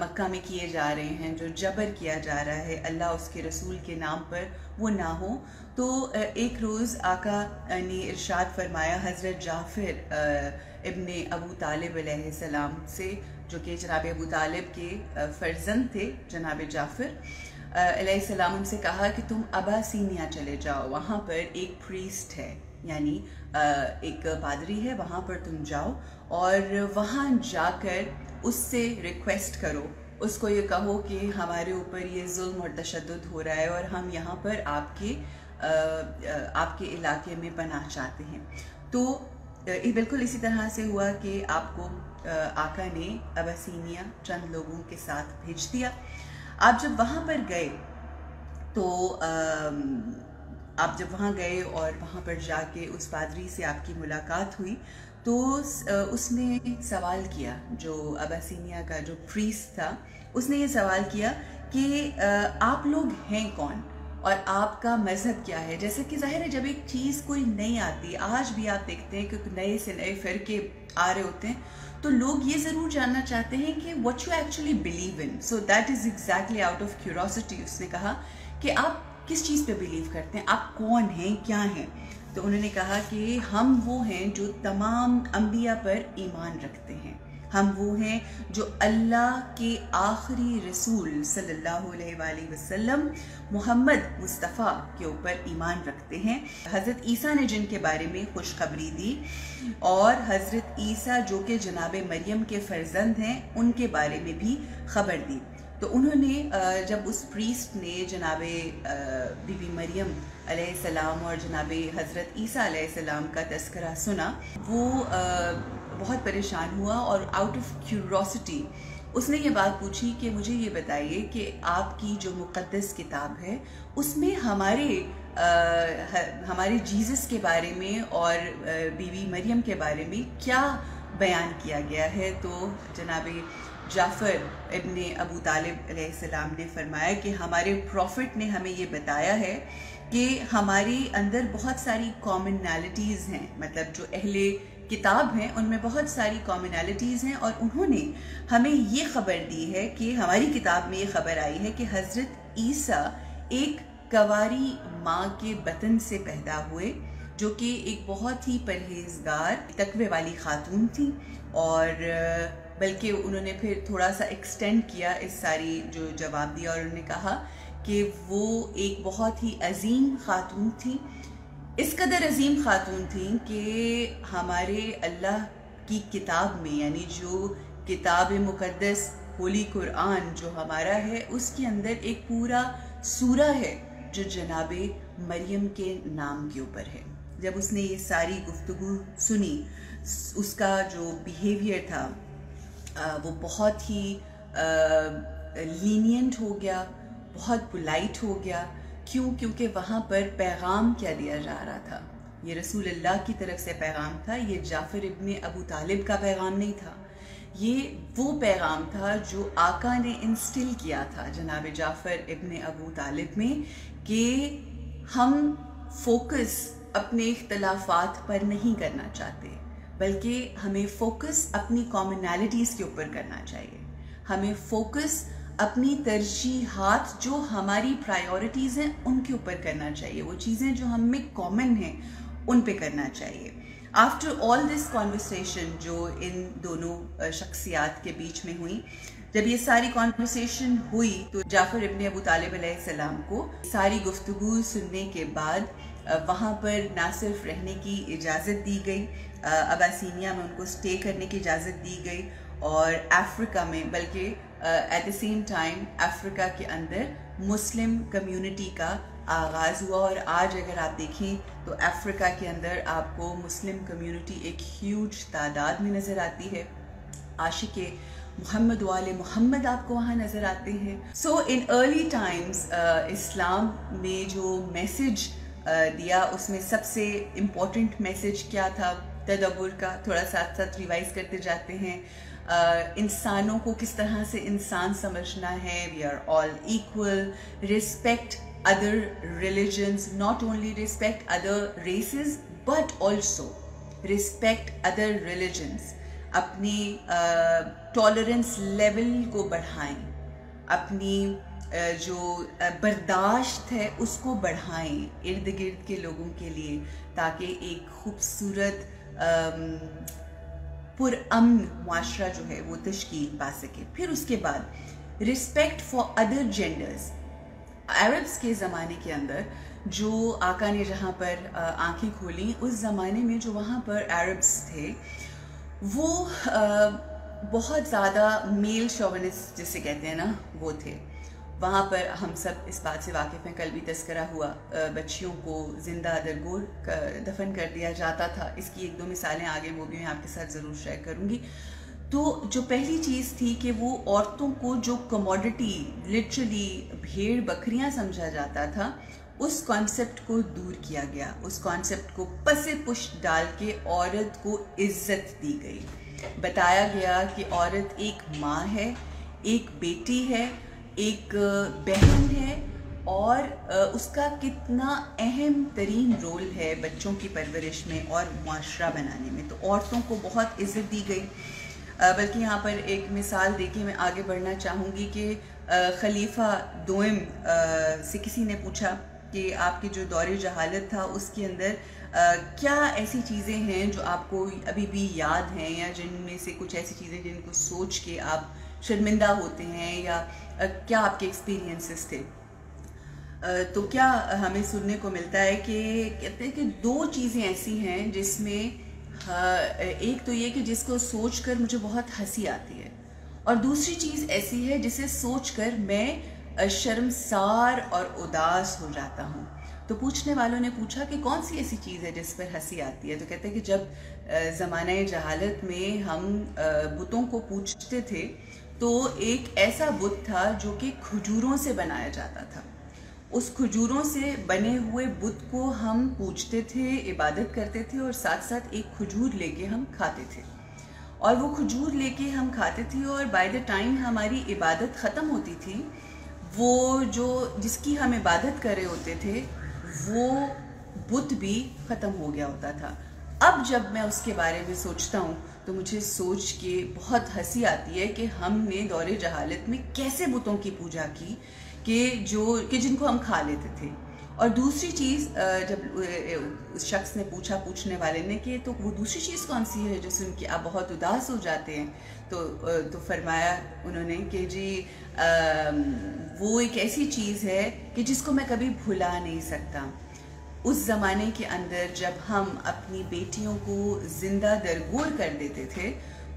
मक्का में किए जा रहे हैं, जो जबर किया जा रहा है अल्लाह उसके रसूल के नाम पर, वो ना हो। तो एक रोज़ आका ने इरशाद फरमाया हज़रत जाफ़िर इब्ने अबू तालिब अलैहिस्सलाम से, जो कि जनाब अबू तालिब के फ़र्जंद थे, जनाब जाफ़िर अलैहिस्सलाम, उनसे कहा कि तुम अबासीनिया चले जाओ, वहाँ पर एक प्रीस्ट है, यानी एक पादरी है, वहाँ पर तुम जाओ और वहाँ जाकर उससे रिक्वेस्ट करो, उसको ये कहो कि हमारे ऊपर ये जुल्म और तशद्दुद हो रहा है और हम यहाँ पर आपके इलाके में पनाह चाहते हैं। तो बिल्कुल इसी तरह से हुआ कि आपको आका ने अबसीनिया चंद लोगों के साथ भेज दिया। आप जब वहाँ पर गए तो आप जब वहाँ गए और वहाँ पर जाके उस पादरी से आपकी मुलाकात हुई तो उसने सवाल किया, जो अबासीनिया का जो प्रीस्ट था उसने ये सवाल किया कि आप लोग हैं कौन और आपका मज़हब क्या है। जैसे कि ज़ाहिर है जब एक चीज़ कोई नई आती, आज भी आप देखते हैं कि नए से नए फ़िरके आ रहे होते हैं तो लोग ये ज़रूर जानना चाहते हैं कि what you actually believe in, so that is exactly out of curiosity. उसने कहा कि आप किस चीज़ पे बिलीव करते हैं, आप कौन हैं, क्या हैं। तो उन्होंने कहा कि हम वो हैं जो तमाम अंबिया पर ईमान रखते हैं, हम वो हैं जो अल्लाह के आखिरी रसूल सल्लल्लाहु अलैहि वसल्लम मोहम्मद मुस्तफ़ा के ऊपर ईमान रखते हैं। हज़रत ईसा ने जिनके बारे में खुशखबरी दी और हज़रत ईसा जो कि जनाब मरियम के फ़र्जंद हैं उनके बारे में भी खबर दी। तो उन्होंने जब उस प्रीस्ट ने जनाबे बीबी मरियम अलैहिस्सलाम और जनाबे हज़रत ईसा अलैहिस्सलाम का तस्करा सुना, वो बहुत परेशान हुआ और आउट ऑफ क्यूरोसिटी उसने ये बात पूछी कि मुझे ये बताइए कि आपकी जो मुक़द्दस किताब है उसमें हमारे जीसस के बारे में और बीबी मरियम के बारे में क्या बयान किया गया है। तो जनाबे जाफ़र इब्ने अबू तालिब अलैहिस्सलाम ने फरमाया कि हमारे प्रॉफिट ने हमें ये बताया है कि हमारे अंदर बहुत सारी कॉमनैलिटीज़ हैं, मतलब जो अहले किताब हैं उनमें बहुत सारी कॉमनैलिटीज़ हैं, और उन्होंने हमें ये खबर दी है कि हमारी किताब में ये खबर आई है कि हज़रत ईसा एक कवारी माँ के बतन से पैदा हुए जो कि एक बहुत ही परहेजगार तकवे वाली खातून थी। और बल्कि उन्होंने फिर थोड़ा सा एक्सटेंड किया इस सारी जो जवाब दिया और उन्होंने कहा कि वो एक बहुत ही अजीम खातून थी, इस कदर अजीम खातून थी कि हमारे अल्लाह की किताब में, यानी जो किताब मुकद्दस होली कुरान जो हमारा है, उसके अंदर एक पूरा सूरा है जो जनाबे मरियम के नाम के ऊपर है। जब उसने ये सारी गुफ्तगू सुनी, उसका जो बिहेवियर था वो बहुत ही लीनियंट हो गया, बहुत पोलाइट हो गया। क्यों? क्योंकि वहाँ पर पैगाम क्या दिया जा रहा था, ये रसूल अल्लाह की तरफ से पैगाम था। ये जाफ़र इब्ने अबू तालिब का पैगाम नहीं था, ये वो पैगाम था जो आका ने इंस्टिल किया था जनाब जाफ़र इब्ने अबू तालिब में, कि हम फोकस अपने इख्तलाफात पर नहीं करना चाहते, बल्कि हमें फोकस अपनी कॉमनैलिटीज़ के ऊपर करना चाहिए। हमें फोकस अपनी तरजीहात जो हमारी प्रायोरिटीज़ हैं उनके ऊपर करना चाहिए, वो चीज़ें जो हम में कॉमन हैं उन पे करना चाहिए। आफ्टर ऑल दिस कॉन्वर्सेशन जो इन दोनों शख्सियात के बीच में हुई, जब ये सारी कॉन्वर्सेशन हुई तो जाफ़र इब्ने अबू तालिब अलैहिस्सलाम को सारी गुफ्तगू सुनने के बाद वहाँ पर ना सिर्फ रहने की इजाज़त दी गई, अबासीनिया में उनको स्टे करने की इजाज़त दी गई, और अफ्रीका में, बल्कि at the same time Africa के अंदर मुस्लिम कम्युनिटी का आगाज़ हुआ। और आज अगर आप देखें तो अफ्रीका के अंदर आपको मुस्लिम कम्युनिटी एक ह्यूज तादाद में नज़र आती है। आशिके मोहम्मद वाले मोहम्मद आपको वहाँ नज़र आते हैं। सो इन अर्ली टाइम्स इस्लाम ने जो मैसेज दिया, उसमें सबसे इम्पॉर्टेंट मैसेज क्या था? तदब्बुर का। थोड़ा साथ साथ रिवाइज़ करते जाते हैं। इंसानों को किस तरह से इंसान समझना है, we are all equal, respect other religions, not only respect other races but also respect other religions. अपनी टॉलरेंस लेवल को बढ़ाएं, अपनी जो बर्दाश्त है उसको बढ़ाएं इर्द गिर्द के लोगों के लिए, ताकि एक खूबसूरत पुरअमन माशरा जो है वो तश्कील पा सके। फिर उसके बाद respect for other genders. Arabs के ज़माने के अंदर जो आका ने जहाँ पर आंखें खोली, उस ज़माने में जो वहाँ पर अरब्स थे वो बहुत ज़्यादा मेल शोविनिस्ट जिसे कहते हैं ना, वो थे। वहाँ पर हम सब इस बात से वाकिफ़ हैं, कल भी तस्करा हुआ, बच्चियों को ज़िंदा दरगोर दफन कर दिया जाता था। इसकी एक दो मिसालें आगे वो भी मैं आपके साथ ज़रूर शेयर करूँगी। तो जो पहली चीज़ थी कि वो औरतों को जो कमोडिटी, लिटरली भेड़ बकरियाँ समझा जाता था, उस कॉन्सेप्ट को दूर किया गया, उस कॉन्सेप्ट को पसे पुश डाल के औरत को इज़्ज़त दी गई। बताया गया कि औरत एक माँ है, एक बेटी है, एक बहन है, और उसका कितना अहम तरीन रोल है बच्चों की परवरिश में और माशरा बनाने में। तो औरतों को बहुत इज़्ज़त दी गई। बल्कि यहाँ पर एक मिसाल देके मैं आगे बढ़ना चाहूँगी कि खलीफा दोम से किसी ने पूछा कि आपके जो दौरे जहालत था उसके अंदर क्या ऐसी चीज़ें हैं जो आपको अभी भी याद हैं, या जिनमें से कुछ ऐसी चीज़ें जिनको सोच के आप शर्मिंदा होते हैं, या क्या आपके एक्सपीरियंसेस थे? तो क्या हमें सुनने को मिलता है कि कहते हैं कि दो चीज़ें ऐसी हैं जिसमें एक तो ये कि जिसको सोचकर मुझे बहुत हंसी आती है, और दूसरी चीज़ ऐसी है जिसे सोचकर मैं शर्मसार और उदास हो जाता हूँ। तो पूछने वालों ने पूछा कि कौन सी ऐसी चीज़ है जिस पर हंसी आती है? तो कहते हैं कि जब ज़माने जहालत में हम बुतों को पूछते थे, तो एक ऐसा बुत था जो कि खजूरों से बनाया जाता था। उस खजूरों से बने हुए बुत को हम पूजते थे, इबादत करते थे, और साथ साथ एक खजूर लेके हम खाते थे, और वो खजूर लेके हम खाते थे। और बाय द टाइम हमारी इबादत ख़त्म होती थी, वो जो जिसकी हम इबादत कर रहे होते थे वो बुत भी ख़त्म हो गया होता था। अब जब मैं उसके बारे में सोचता हूँ तो मुझे सोच के बहुत हंसी आती है कि हमने दौरे जहालत में कैसे बुतों की पूजा की कि जिनको हम खा लेते थे, और दूसरी चीज़ जब उस शख्स ने पूछा, पूछने वाले ने, कि तो वो दूसरी चीज़ कौन सी है जो सुन के आप बहुत उदास हो जाते हैं, तो फरमाया उन्होंने कि जी वो एक ऐसी चीज़ है कि जिसको मैं कभी भुला नहीं सकता। उस ज़माने के अंदर जब हम अपनी बेटियों को ज़िंदा दरगोर कर देते थे,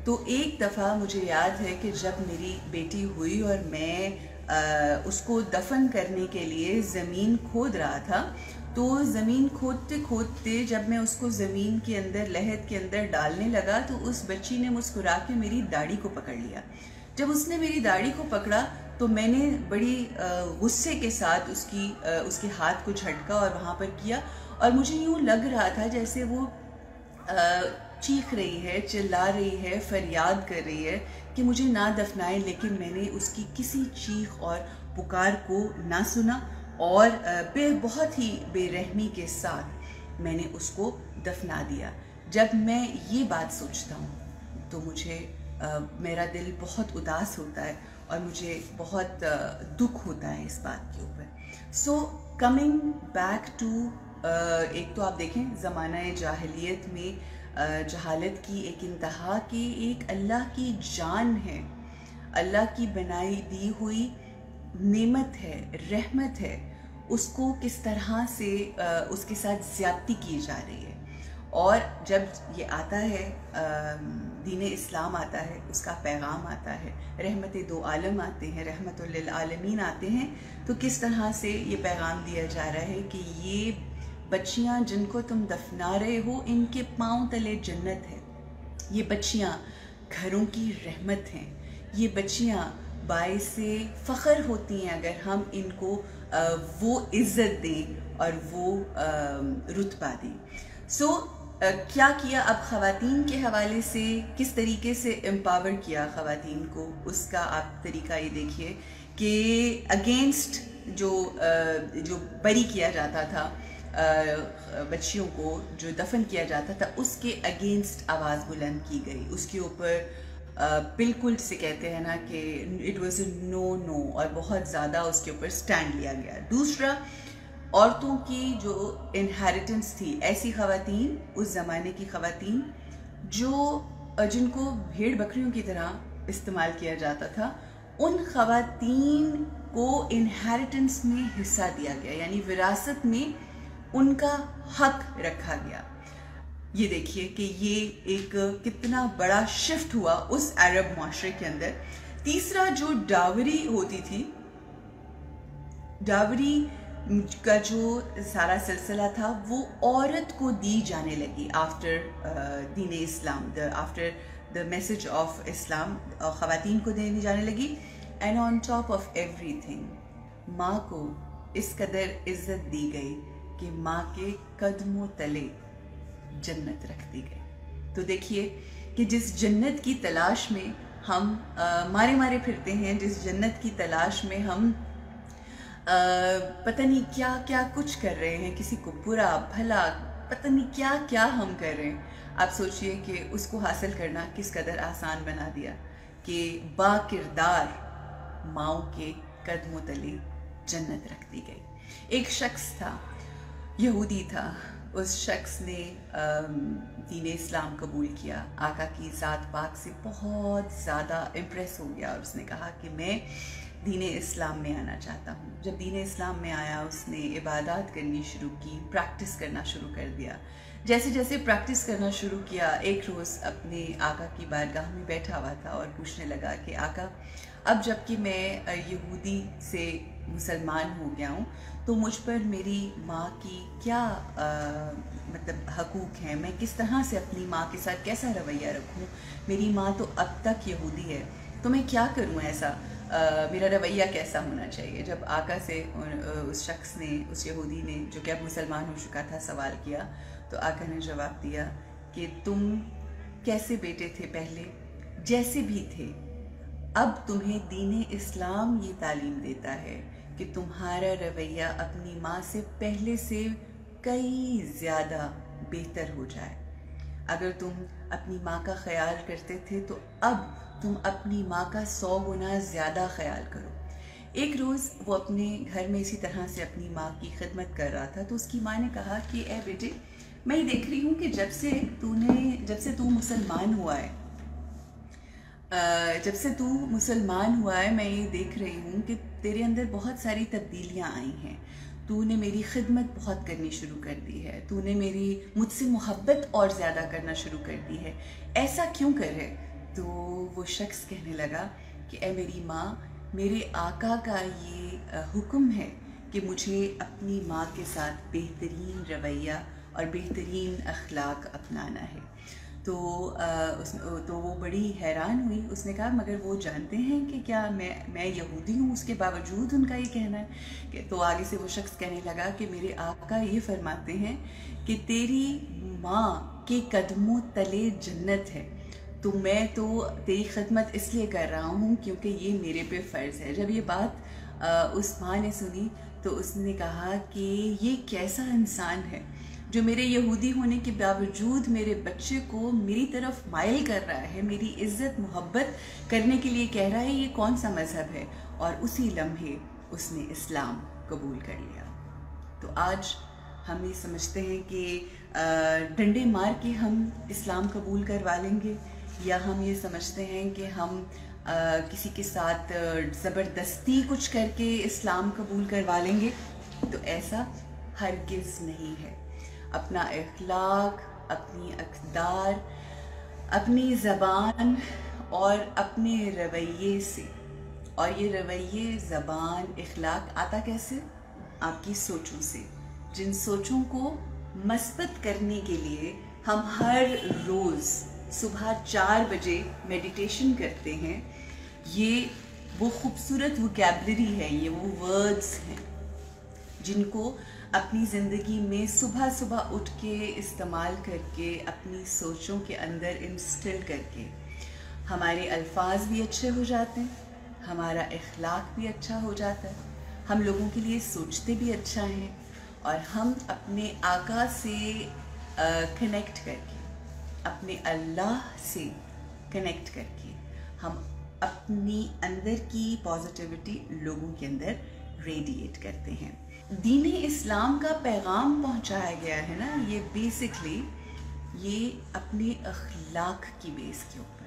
तो एक दफ़ा मुझे याद है कि जब मेरी बेटी हुई और मैं उसको दफन करने के लिए ज़मीन खोद रहा था, तो ज़मीन खोदते खोदते जब मैं उसको ज़मीन के अंदर, लहद के अंदर डालने लगा, तो उस बच्ची ने मुस्कुरा के मेरी दाढ़ी को पकड़ लिया। जब उसने मेरी दाढ़ी को पकड़ा तो मैंने बड़ी गुस्से के साथ उसके हाथ को झटका और वहाँ पर किया, और मुझे यूँ लग रहा था जैसे वो चीख रही है, चिल्ला रही है, फरियाद कर रही है कि मुझे ना दफनाएं, लेकिन मैंने उसकी किसी चीख और पुकार को ना सुना और बहुत ही बेरहमी के साथ मैंने उसको दफना दिया। जब मैं ये बात सोचता हूँ तो मुझे मेरा दिल बहुत उदास होता है और मुझे बहुत दुख होता है इस बात के ऊपर। सो कमिंग बैक टू, एक तो आप देखें ज़माना जाहिलियत में जहालत की एक इंतहा की एक अल्लाह की जान है, अल्लाह की बनाई दी हुई नेमत है, रहमत है, उसको किस तरह से उसके साथ ज़्यादती की जा रही है। और जब ये आता है, दीन इस्लाम आता है, उसका पैगाम आता है, रहमत दो आलम आते हैं, रहमतुल आलमीन आते हैं, तो किस तरह से ये पैगाम दिया जा रहा है कि ये बच्चियाँ जिनको तुम दफना रहे हो, इनके पाँव तले जन्नत है, ये बच्चियाँ घरों की रहमत हैं, ये बच्चियाँ बायसे फ़ख्र होती हैं अगर हम इनको वो इज़्ज़त दें और वो रुतबा दें। सो क्या किया अब ख़वातीन के हवाले से, किस तरीके से एम्पावर किया ख़वातीन को, उसका आप तरीका ये देखिए कि अगेंस्ट जो बरी किया जाता था बच्चियों को, जो दफन किया जाता था, उसके अगेंस्ट आवाज़ बुलंद की गई, उसके ऊपर बिल्कुल से कहते हैं ना कि it was a no no, और बहुत ज़्यादा उसके ऊपर स्टैंड लिया गया। दूसरा, औरतों की जो इनहेरिटेंस थी, ऐसी ख़वातीन, उस ज़माने की ख़वातीन जिनको भेड़ बकरियों की तरह इस्तेमाल किया जाता था, उन ख़वातीन को इनहेरिटेंस में हिस्सा दिया गया, यानी विरासत में उनका हक रखा गया। ये देखिए कि ये एक कितना बड़ा शिफ्ट हुआ उस अरब माशरे के अंदर। तीसरा, जो डावरी होती थी, डावरी का जो सारा सिलसिला था वो औरत को दी जाने लगी आफ्टर दीन Islam, after the message of Islam, ख़वातीन को दी जाने लगी। And on top of everything माँ को इस कदर इज़्ज़त दी गई कि माँ के कदमों तले जन्नत रख दी गई। तो देखिए कि जिस जन्नत की तलाश में हम मारे मारे फिरते हैं, जिस जन्नत की तलाश में हम पता नहीं क्या क्या कुछ कर रहे हैं, किसी को बुरा भला पता नहीं क्या क्या हम कर रहे हैं, आप सोचिए कि उसको हासिल करना किस कदर आसान बना दिया कि बाकिरदार माओ के कदमों तले जन्नत रख दी गई। एक शख्स था, यहूदी था, उस शख्स ने दीन इस्लाम कबूल किया, आका की ज़ात पाक से बहुत ज़्यादा इम्प्रेस हो गया और उसने कहा कि मैं दीन इस्लाम में आना चाहता हूँ। जब दीन इस्लाम में आया उसने इबादत करनी शुरू की, प्रैक्टिस करना शुरू कर दिया। जैसे जैसे प्रैक्टिस करना शुरू किया, एक रोज़ अपने आका की बारगाह में बैठा हुआ था और पूछने लगा कि आका, अब जबकि मैं यहूदी से मुसलमान हो गया हूँ तो मुझ पर मेरी माँ की क्या मतलब हकूक़ हैं, मैं किस तरह से अपनी माँ के साथ कैसा रवैया रखूँ, मेरी माँ तो अब तक यहूदी है, तो मैं क्या करूँ, ऐसा मेरा रवैया कैसा होना चाहिए। जब आका से उस शख्स ने, उस यहूदी ने, जो कि अब मुसलमान हो चुका था, सवाल किया तो आका ने जवाब दिया कि तुम कैसे बेटे थे पहले, जैसे भी थे, अब तुम्हें दीन इस्लाम ये तालीम देता है कि तुम्हारा रवैया अपनी माँ से पहले से कई ज़्यादा बेहतर हो जाए। अगर तुम अपनी माँ का ख्याल करते थे तो अब तुम अपनी माँ का 100 गुना ज़्यादा ख्याल करो। एक रोज़ वो अपने घर में इसी तरह से अपनी माँ की खिदमत कर रहा था तो उसकी माँ ने कहा कि ए बेटे, मैं ये देख रही हूँ कि जब से तू मुसलमान हुआ है मैं ये देख रही हूँ कि तेरे अंदर बहुत सारी तब्दीलियाँ आई हैं। तूने मेरी खिदमत बहुत करनी शुरू कर दी है, तूने मेरी मुझसे मोहब्बत और ज़्यादा करना शुरू कर दी है, ऐसा क्यों कर रहे? तो वो शख्स कहने लगा कि ए मेरी माँ, मेरे आका का ये हुक्म है कि मुझे अपनी माँ के साथ बेहतरीन रवैया और बेहतरीन अखलाक अपनाना है। तो वो बड़ी हैरान हुई। उसने कहा मगर वो जानते हैं कि क्या मैं यहूदी हूँ, उसके बावजूद उनका ये कहना है कि। तो आगे से वो शख्स कहने लगा कि मेरे आका ये फरमाते हैं कि तेरी माँ के कदमों तले जन्नत है, तो मैं तो तेरी खिदमत इसलिए कर रहा हूँ क्योंकि ये मेरे पे फ़र्ज़ है। जब ये बात उस माँ ने सुनी तो उसने कहा कि ये कैसा इंसान है जो मेरे यहूदी होने के बावजूद मेरे बच्चे को मेरी तरफ माइल कर रहा है, मेरी इज़्ज़त मोहब्बत करने के लिए कह रहा है, ये कौन सा मज़हब है। और उसी लम्हे उसने इस्लाम कबूल कर लिया। तो आज हम ये समझते हैं कि डंडे मार के हम इस्लाम कबूल करवा लेंगे, या हम ये समझते हैं कि हम किसी के साथ ज़बरदस्ती कुछ करके इस्लाम कबूल करवा लेंगे। तो ऐसा हरगिज़ नहीं है। अपना अखलाक, अपनी अक़दार, अपनी ज़बान और अपने रवैये से, और ये रवैये, ज़बान, अखलाक आता कैसे? आपकी सोचों से, जिन सोचों को मस्बत करने के लिए हम हर रोज़ सुबह 4 बजे मेडिटेशन करते हैं। ये वो खूबसूरत वोकैबलरी है, ये वो वर्ड्स हैं जिनको अपनी ज़िंदगी में सुबह सुबह उठ के इस्तेमाल करके, अपनी सोचों के अंदर इंस्टिल करके हमारे अल्फाज भी अच्छे हो जाते हैं, हमारा अखलाक भी अच्छा हो जाता है, हम लोगों के लिए सोचते भी अच्छा हैं, और हम अपने आका से कनेक्ट करके, अपने अल्लाह से कनेक्ट करके हम अपनी अंदर की पॉजिटिविटी लोगों के अंदर रेडिएट करते हैं। दीन इस्लाम का पैगाम पहुंचाया गया है ना, ये बेसिकली ये अपने अखलाक की बेस के ऊपर,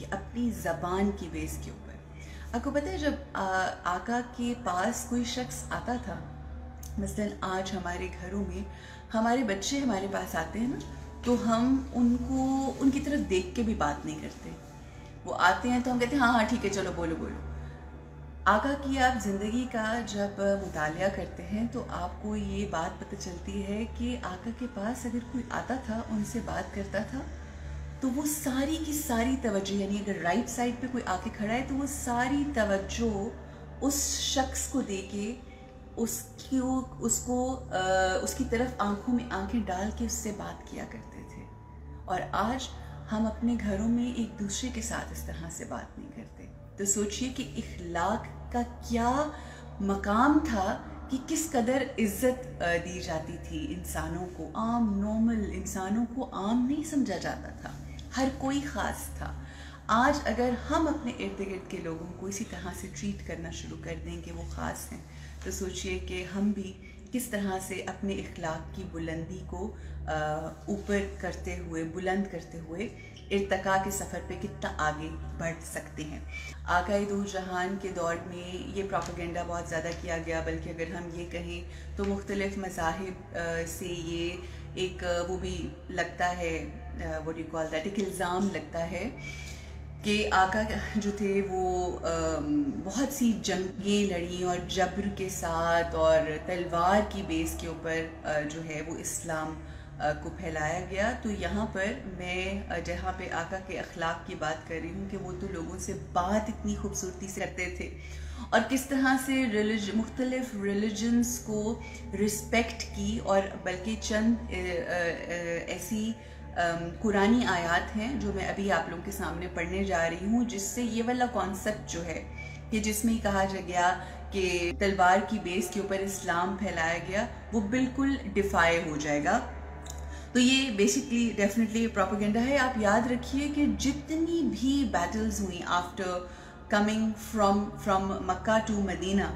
ये अपनी ज़बान की बेस के ऊपर। आपको पता है जब आका के पास कोई शख्स आता था, मसलन आज हमारे घरों में हमारे बच्चे हमारे पास आते हैं ना, तो हम उनको उनकी तरफ देख के भी बात नहीं करते। वो आते हैं तो हम कहते हैं हाँ हाँ ठीक है चलो बोलो बोलो। आका की आप ज़िंदगी का जब मुतालिया करते हैं तो आपको ये बात पता चलती है कि आका के पास अगर कोई आता था, उनसे बात करता था, तो वो सारी की सारी तवज्जो, यानी अगर राइट साइड पे कोई आके खड़ा है तो वो सारी तवज्जो उस शख्स को दे के, उसकी तरफ आंखों में आंखें डाल के उससे बात किया करते थे। और आज हम अपने घरों में एक दूसरे के साथ इस तरह से बात नहीं करते। तो सोचिए कि इखलाक का क्या मकाम था, कि किस कदर इज़्ज़त दी जाती थी इंसानों को। आम नॉर्मल इंसानों को आम नहीं समझा जाता था, हर कोई ख़ास था। आज अगर हम अपने इर्द गिर्द के लोगों को इसी तरह से ट्रीट करना शुरू कर दें कि वो ख़ास हैं, तो सोचिए कि हम भी किस तरह से अपने इखलाक की बुलंदी को ऊपर करते हुए, बुलंद करते हुए इर्तका के सफ़र पे कितना आगे बढ़ सकते हैं। आकाए दो जहान के दौर में ये प्रोपेगेंडा बहुत ज़्यादा किया गया, बल्कि अगर हम ये कहें तो मुख्तलिफ़ मज़ाहिब से ये एक वो भी लगता है, what do you call that, एक इल्ज़ाम लगता है कि आका जो थे वो बहुत सी जंगें लड़ी और जबर के साथ और तलवार की बेस के ऊपर जो है वो इस्लाम को फैलाया गया। तो यहाँ पर मैं जहाँ पे आका के अखलाक की बात कर रही हूँ कि वो तो लोगों से बात इतनी खूबसूरती से करते थे, और किस तरह से मुख्तलिफ़ रिलीजन्स को रिस्पेक्ट की। और बल्कि चंद ऐसी कुरानी आयत हैं जो मैं अभी आप लोगों के सामने पढ़ने जा रही हूँ, जिससे ये वाला कॉन्सेप्ट जो है कि जिसमें कहा गया कि तलवार की बेस के ऊपर इस्लाम फैलाया गया, वो बिल्कुल डिफाई हो जाएगा। तो ये बेसिकली डेफिनेटली प्रोपेगेंडा है। आप याद रखिए कि जितनी भी बैटल्स हुई after coming from Mecca to Medina.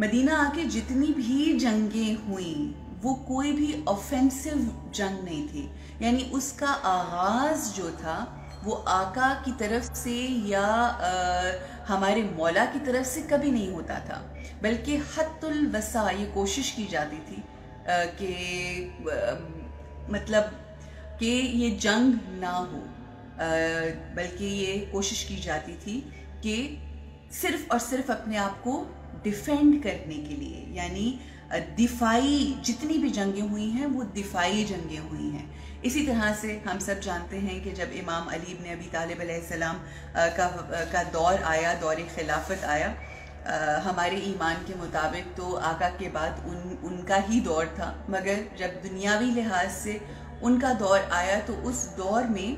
Medina आके जितनी भी जंगें हुई वो कोई भी ऑफेंसिव जंग नहीं थी, यानी उसका आगाज़ जो था वो आका की तरफ से या हमारे मौला की तरफ से कभी नहीं होता था, बल्कि हत्तुल वसा ये कोशिश की जाती थी कि मतलब कि ये जंग ना हो, बल्कि ये कोशिश की जाती थी कि सिर्फ़ और सिर्फ अपने आप को डिफेंड करने के लिए, यानी दिफाई जितनी भी जंगें हुई हैं वो दिफाई जंगें हुई हैं। इसी तरह से हम सब जानते हैं कि जब इमाम अली इब्ने अबी तालिब अलैहिस्सलाम का दौर आया, दौर खिलाफत आया, हमारे ईमान के मुताबिक तो आका के बाद उनका ही दौर था, मगर जब दुनियावी लिहाज से उनका दौर आया तो उस दौर में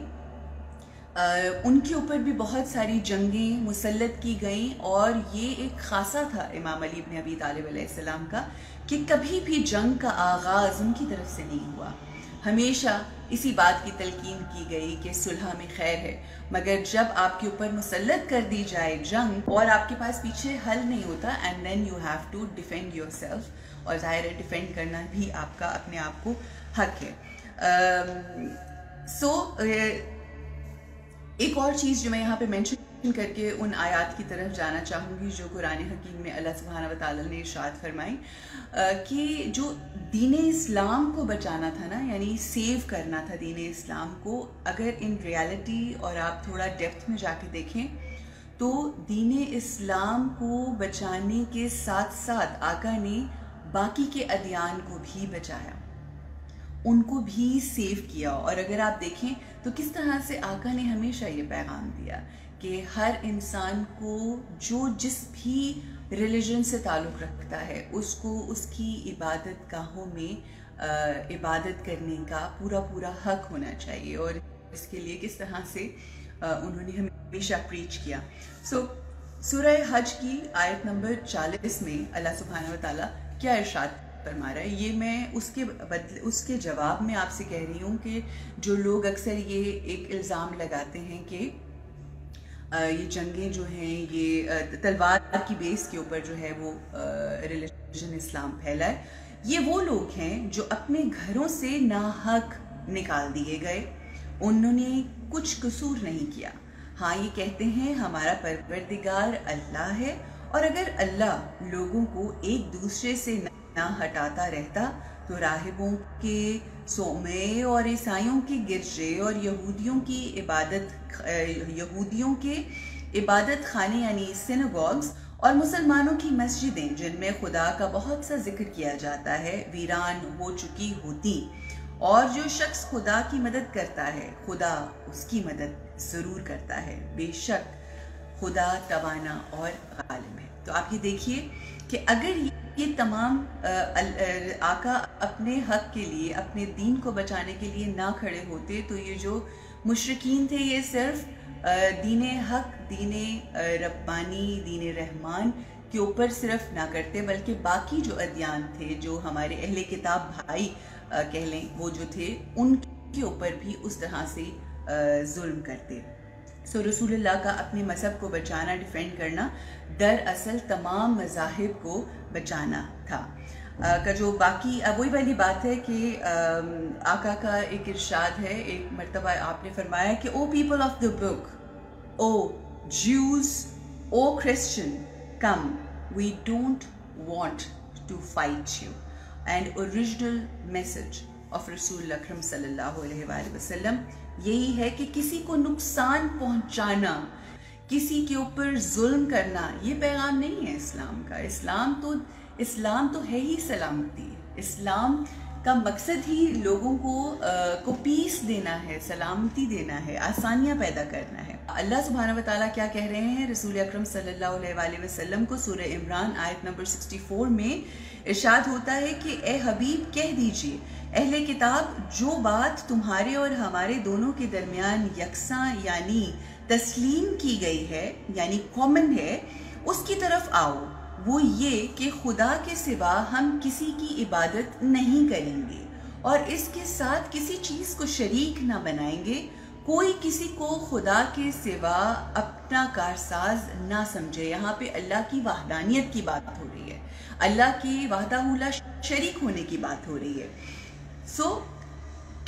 उनके ऊपर भी बहुत सारी जंगें मुसल्लत की गईं। और ये एक खासा था इमाम अली इब्ने अबी तालिब अलैहिस्सलाम का कि कभी भी जंग का आगाज़ उनकी तरफ से नहीं हुआ, हमेशा इसी बात की तलकीन की गई कि सुलह में खैर है, मगर जब आपके ऊपर मुसल्लत कर दी जाए जंग और आपके पास पीछे हल नहीं होता, and then you have to defend yourself, और ज़ाहिर है डिफेंड करना भी आपका अपने आप को हक है। एक और चीज़ जो मैं यहाँ पे मेंशन करके उन आयात की तरफ जाना चाहूँगी जो कुरान हकीम में अल्लाह सुब्हान व तआला ने इरशाद फरमाई कि जो दीन इस्लाम को बचाना था ना, यानी सेव करना था दीन इस्लाम को, अगर इन रियलिटी और आप थोड़ा डेप्थ में जाके देखें तो दीन इस्लाम को बचाने के साथ साथ आका ने बाकी के अदियान को भी बचाया, उनको भी सेव किया। और अगर आप देखें तो किस तरह से आका ने हमेशा ये पैगाम दिया कि हर इंसान को जो जिस भी रिलीजन से ताल्लुक़ रखता है उसको उसकी इबादत गाहों में इबादत करने का पूरा पूरा हक होना चाहिए, और इसके लिए किस तरह से उन्होंने हमेशा प्रीच किया। सूरह हज की आयत नंबर 40 में अल्लाह सुब्हानहू व तआला क्या इरशाद फरमा रहा है, ये मैं उसके जवाब में आपसे कह रही हूँ कि जो लोग अक्सर ये एक इल्ज़ाम लगाते हैं कि ये जंगें जो हैं ये तलवार की बेस के ऊपर जो है वो रिलीजन इस्लाम फैलाए, ये वो लोग हैं जो अपने घरों से नाहक निकाल दिए गए, उन्होंने कुछ कसूर नहीं किया। हाँ, ये कहते हैं हमारा परवरदिगार अल्लाह है, और अगर अल्लाह लोगों को एक दूसरे से ना हटाता रहता तो राहिबों के सोमे और ईसाइयों के गिरजे और यहूदियों के इबादत खाने यानी सिनेगॉग्स और मुसलमानों की मस्जिदें जिनमें खुदा का बहुत सा जिक्र किया जाता है वीरान हो चुकी होती, और जो शख्स खुदा की मदद करता है खुदा उसकी मदद ज़रूर करता है, बेशक खुदा तवाना और गालिब है। तो आप ये देखिए कि अगर ये तमाम आका अपने हक के लिए, अपने दीन को बचाने के लिए ना खड़े होते तो ये जो मुशरिकीन थे ये सिर्फ दीन हक, दीन रब्बानी, दीन रहमान के ऊपर सिर्फ ना करते, बल्कि बाकी जो अद्यान थे, जो हमारे अहले किताब भाई कह लें वो जो थे, उनके ऊपर भी उस तरह से जुल्म करते। रसूल अल्लाह का अपने मज़हब को बचाना, डिफेंड करना दरअसल तमाम मज़ाहिब को बचाना था का जो बाकी वही वाली बात है कि आका का एक इरशाद है, एक मरतबा आपने फरमाया कि O people of the book, O Jews, O Christian, come we don't want to fight you. And original message of रसूल अकरम सल्लल्लाहु अलैहि वसल्लम यही है कि किसी को नुकसान पहुंचाना, किसी के ऊपर जुल्म करना ये पैगाम नहीं है इस्लाम का। इस्लाम तो है ही सलामती, इस्लाम का मकसद ही लोगों को पीस देना है, सलामती देना है, आसानियाँ पैदा करना है। अल्लाह सुब्हानहू व तआला क्या कह रहे हैं रसूल अकरम सल्लल्लाहु अलैहि वसल्लम को, सूरह इमरान आयत नंबर 64 में इरशाद होता है कि ए हबीब कह दीजिए अहले किताब, जो बात तुम्हारे और हमारे दोनों के दरमियान यकसा यानी तस्लीम की गई है, यानी कॉमन है, उसकी तरफ आओ, वो ये कि खुदा के सिवा हम किसी की इबादत नहीं करेंगे और इसके साथ किसी चीज़ को शरीक ना बनाएंगे, कोई किसी को खुदा के सिवा अपना कारसाज ना समझे। यहाँ पे अल्लाह की वहदानियत की बात हो रही है, अल्लाह की वाहदाहुला शरीक होने की बात हो रही है। सो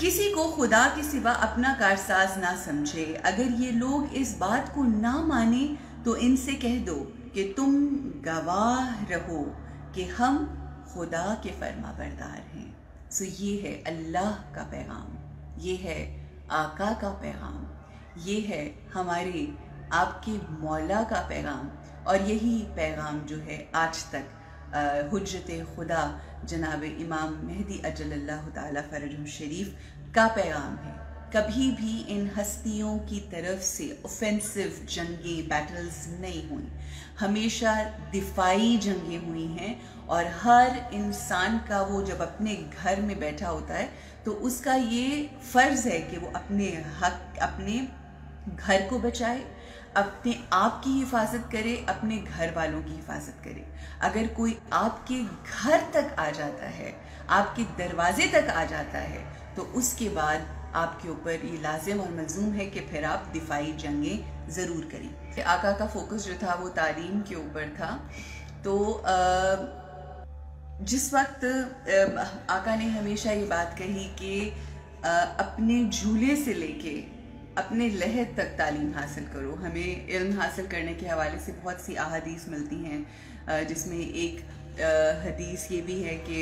किसी को खुदा के सिवा अपना कारसाज ना समझे। अगर ये लोग इस बात को ना माने तो इनसे कह दो कि तुम गवाह रहो कि हम खुदा के फरमाबरदार हैं। सो ये है अल्लाह का पैगाम, ये है आका का पैगाम, ये है हमारे आपके मौला का पैगाम। और यही पैगाम जो है आज तक हुज्जते खुदा जनाब इमाम मेहदी अजलल्लाहु ताला फरजहु शरीफ का पैगाम है। कभी भी इन हस्तियों की तरफ से ऑफेंसिव जंगें, बैटल्स नहीं हुई, हमेशा दिफाई जंगें हुई हैं। और हर इंसान का वो जब अपने घर में बैठा होता है तो उसका ये फ़र्ज़ है कि वो अपने हक, अपने घर को बचाए, अपने आप की हिफाजत करे, अपने घर वालों की हिफाजत करे। अगर कोई आपके घर तक आ जाता है, आपके दरवाजे तक आ जाता है, तो उसके बाद आपके ऊपर ये लाजिम और मलजूम है कि फिर आप दिफाई जंगें ज़रूर करें। आका का फोकस जो था वो तालीम के ऊपर था। तो जिस वक्त आका ने हमेशा ये बात कही कि अपने झूले से लेके अपने लहद तक तालीम हासिल करो। हमें इल्म हासिल करने के हवाले से बहुत सी अहादीस मिलती हैं, जिसमें एक हदीस ये भी है कि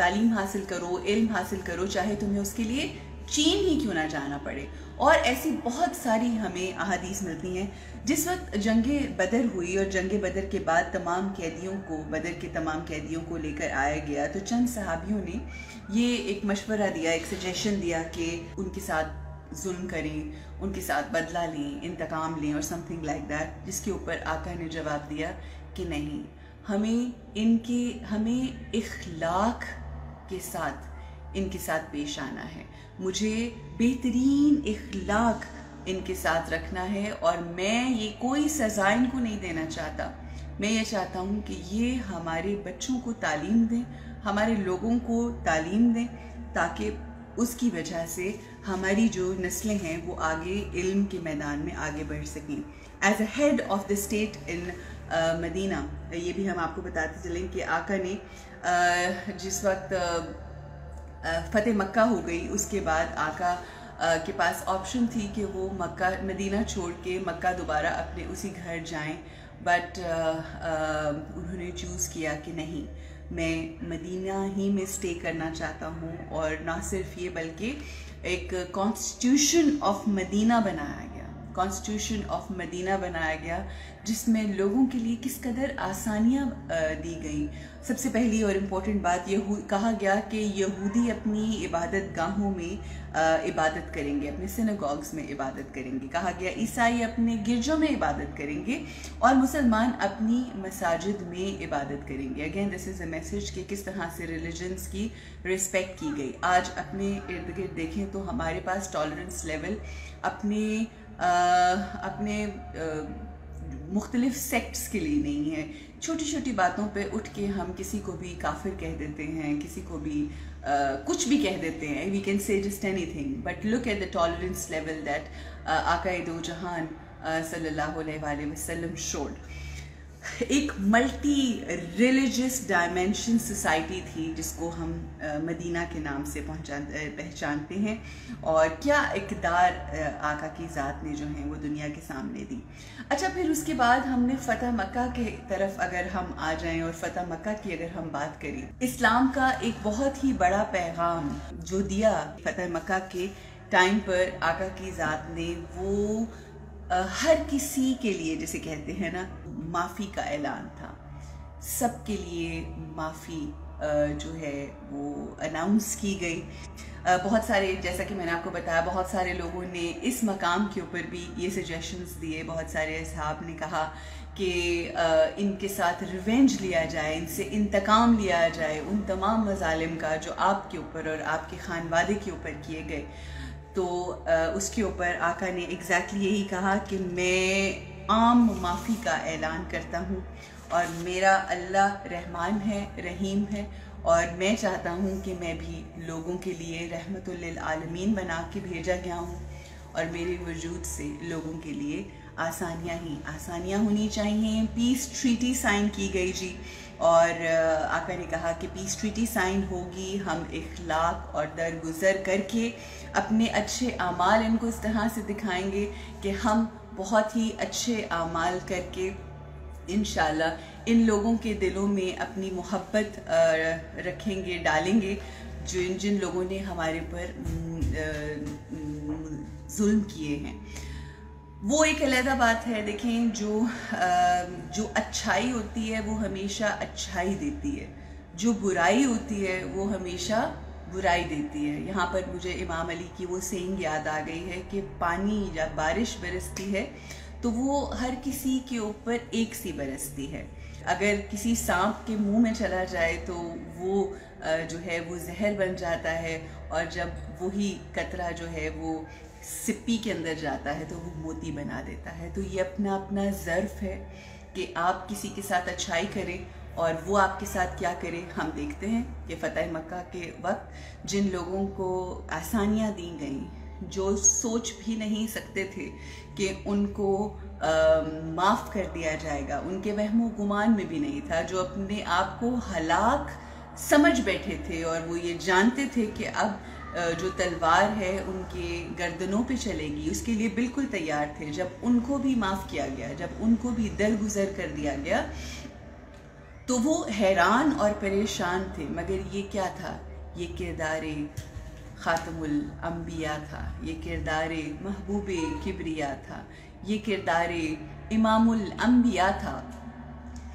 तालीम हासिल करो, इल्म हासिल करो, चाहे तुम्हें उसके लिए चीन ही क्यों ना जाना पड़े। और ऐसी बहुत सारी हमें अहादीस मिलती हैं। जिस वक्त जंगे बदर हुई और जंगे बदर के बाद तमाम कैदियों को, बदर के तमाम कैदियों को लेकर आया गया, तो चंद सहाबियों ने ये एक मशवरा दिया, एक सजेशन दिया कि उनके साथ जुल्म करें, उनके साथ बदला लें, इंतकाम लें और समथिंग लाइक दैट। जिसके ऊपर आका ने जवाब दिया कि नहीं, हमें इखलाक के साथ इनके साथ पेश आना है, मुझे बेहतरीन इखलाक इनके साथ रखना है। और मैं ये कोई सज़ा इनको नहीं देना चाहता। मैं ये चाहता हूँ कि ये हमारे बच्चों को तालीम दें, हमारे लोगों को तालीम दें, ताकि उसकी वजह से हमारी जो नस्लें हैं वो आगे इल्म के मैदान में आगे बढ़ सकें। As a head of the state in Medina, ये भी हम आपको बताते चलें कि आका ने जिस वक्त फ़तेह मक्का हो गई, उसके बाद आका के पास ऑप्शन थी कि वो मदीना छोड़ के मक्का दोबारा अपने उसी घर जाएं, बट उन्होंने चूज़ किया कि नहीं, मैं मदीना ही में स्टे करना चाहता हूँ। और ना सिर्फ ये बल्कि एक कॉन्स्टिट्यूशन ऑफ मदीना बनाया गया, कॉन्स्टिट्यूशन ऑफ मदीना बनाया गया, जिसमें लोगों के लिए किस कदर आसानियाँ दी गई। सबसे पहली और इम्पोर्टेंट बात यह कहा गया कि यहूदी अपनी इबादत गाहों में इबादत करेंगे, अपने सिनेगॉग्स में इबादत करेंगे। कहा गया ईसाई अपने गिरजों में इबादत करेंगे और मुसलमान अपनी मसाजिद में इबादत करेंगे। Again this is a message कि किस तरह से रिलीजन्स की रिस्पेक्ट की गई। आज अपने इर्द गिर्द देखें तो हमारे पास टॉलरेंस लेवल अपने मुख्तलिफ सेक्ट्स के लिए नहीं है। छोटी छोटी बातों पे उठ के हम किसी को भी काफिर कह देते हैं, किसी को भी कुछ भी कह देते हैं। We can say just anything, but look at the tolerance level that आका दो जहान सल्लल्लाहु अलैहि वसल्लम शोड। एक मल्टी रिलीजियस डायमेंशन सोसाइटी थी जिसको हम मदीना के नाम से पहचानते हैं। और क्या इकदार आका की ज़ात ने जो है वो दुनिया के सामने दी। अच्छा, फिर उसके बाद हमने फ़तह मक्का के तरफ अगर हम आ जाएं और फ़तह मक्का की अगर हम बात करें, इस्लाम का एक बहुत ही बड़ा पैगाम जो दिया फ़तह मक्का के टाइम पर आका की ज़ात ने, वो हर किसी के लिए, जैसे कहते हैं ना, माफ़ी का ऐलान था। सब के लिए माफ़ी जो है वो अनाउंस की गई। बहुत सारे, जैसा कि मैंने आपको बताया, बहुत सारे लोगों ने इस मकाम के ऊपर भी ये सजेशंस दिए। बहुत सारे असहाब ने कहा कि इनके साथ रिवेंज लिया जाए, इनसे इंतकाम लिया जाए उन तमाम मजालिम का जो आपके ऊपर और आपके खानवादे के ऊपर किए गए। तो उसके ऊपर आका ने एग्जैक्टली यही कहा कि मैं आम माफ़ी का ऐलान करता हूँ और मेरा अल्लाह रहमान है, रहीम है, और मैं चाहता हूँ कि मैं भी लोगों के लिए रहमतुल लिल आलमीन बना के भेजा गया हूँ और मेरे वजूद से लोगों के लिए आसानियाँ ही आसानियाँ होनी चाहिए। पीस ट्रीटी साइन की गई जी, और आका ने कहा कि पीस ट्रीटी साइन होगी, हम इखलाक और दरगुजर करके अपने अच्छे आमाल इनको इस तरह से दिखाएंगे कि हम बहुत ही अच्छे आमाल करके इंशाल्लाह इन लोगों के दिलों में अपनी मोहब्बत रखेंगे, डालेंगे, जो इन जिन लोगों ने हमारे पर जुल्म किए हैं। वो एक अलहदा बात है। देखें, जो अच्छाई होती है वो हमेशा अच्छाई देती है, जो बुराई होती है वो हमेशा बुराई देती है। यहाँ पर मुझे इमाम अली की वो सेइंग याद आ गई है कि पानी या बारिश बरसती है तो वो हर किसी के ऊपर एक सी बरसती है। अगर किसी सांप के मुंह में चला जाए तो वो जो है वो जहर बन जाता है, और जब वही कतरा जो है वो सिप्पी के अंदर जाता है तो वो मोती बना देता है। तो ये अपना अपना ज़र्फ़ है कि आप किसी के साथ अच्छाई करें और वो आपके साथ क्या करें। हम देखते हैं कि फ़तेह मक्का के वक्त जिन लोगों को आसानियाँ दी गई, जो सोच भी नहीं सकते थे कि उनको माफ़ कर दिया जाएगा, उनके वहमो गुमान में भी नहीं था, जो अपने आप को हलाक समझ बैठे थे और वो ये जानते थे कि अब जो तलवार है उनके गर्दनों पे चलेगी, उसके लिए बिल्कुल तैयार थे। जब उनको भी माफ़ किया गया, जब उनको भी दरगुजर कर दिया गया तो वो हैरान और परेशान थे। मगर ये क्या था? ये किरदारे खातमुल अंबिया था, ये किरदारे महबूबे किबरिया था, ये किरदारे इमामुल अंबिया था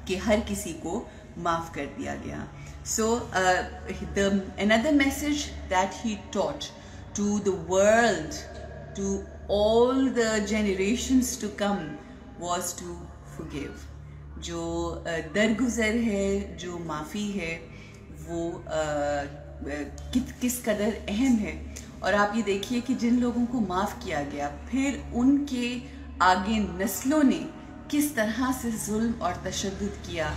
कि हर किसी को माफ़ कर दिया गया। So another message that he taught to the world, to all the generations to come, was to forgive. जो दरगुजर है, जो माफ़ी है, वो किस कदर अहम है। और आप ये देखिए कि जिन लोगों को माफ़ किया गया, फिर उनके आगे नस्लों ने किस तरह से जुल्म और तशद्दुद किया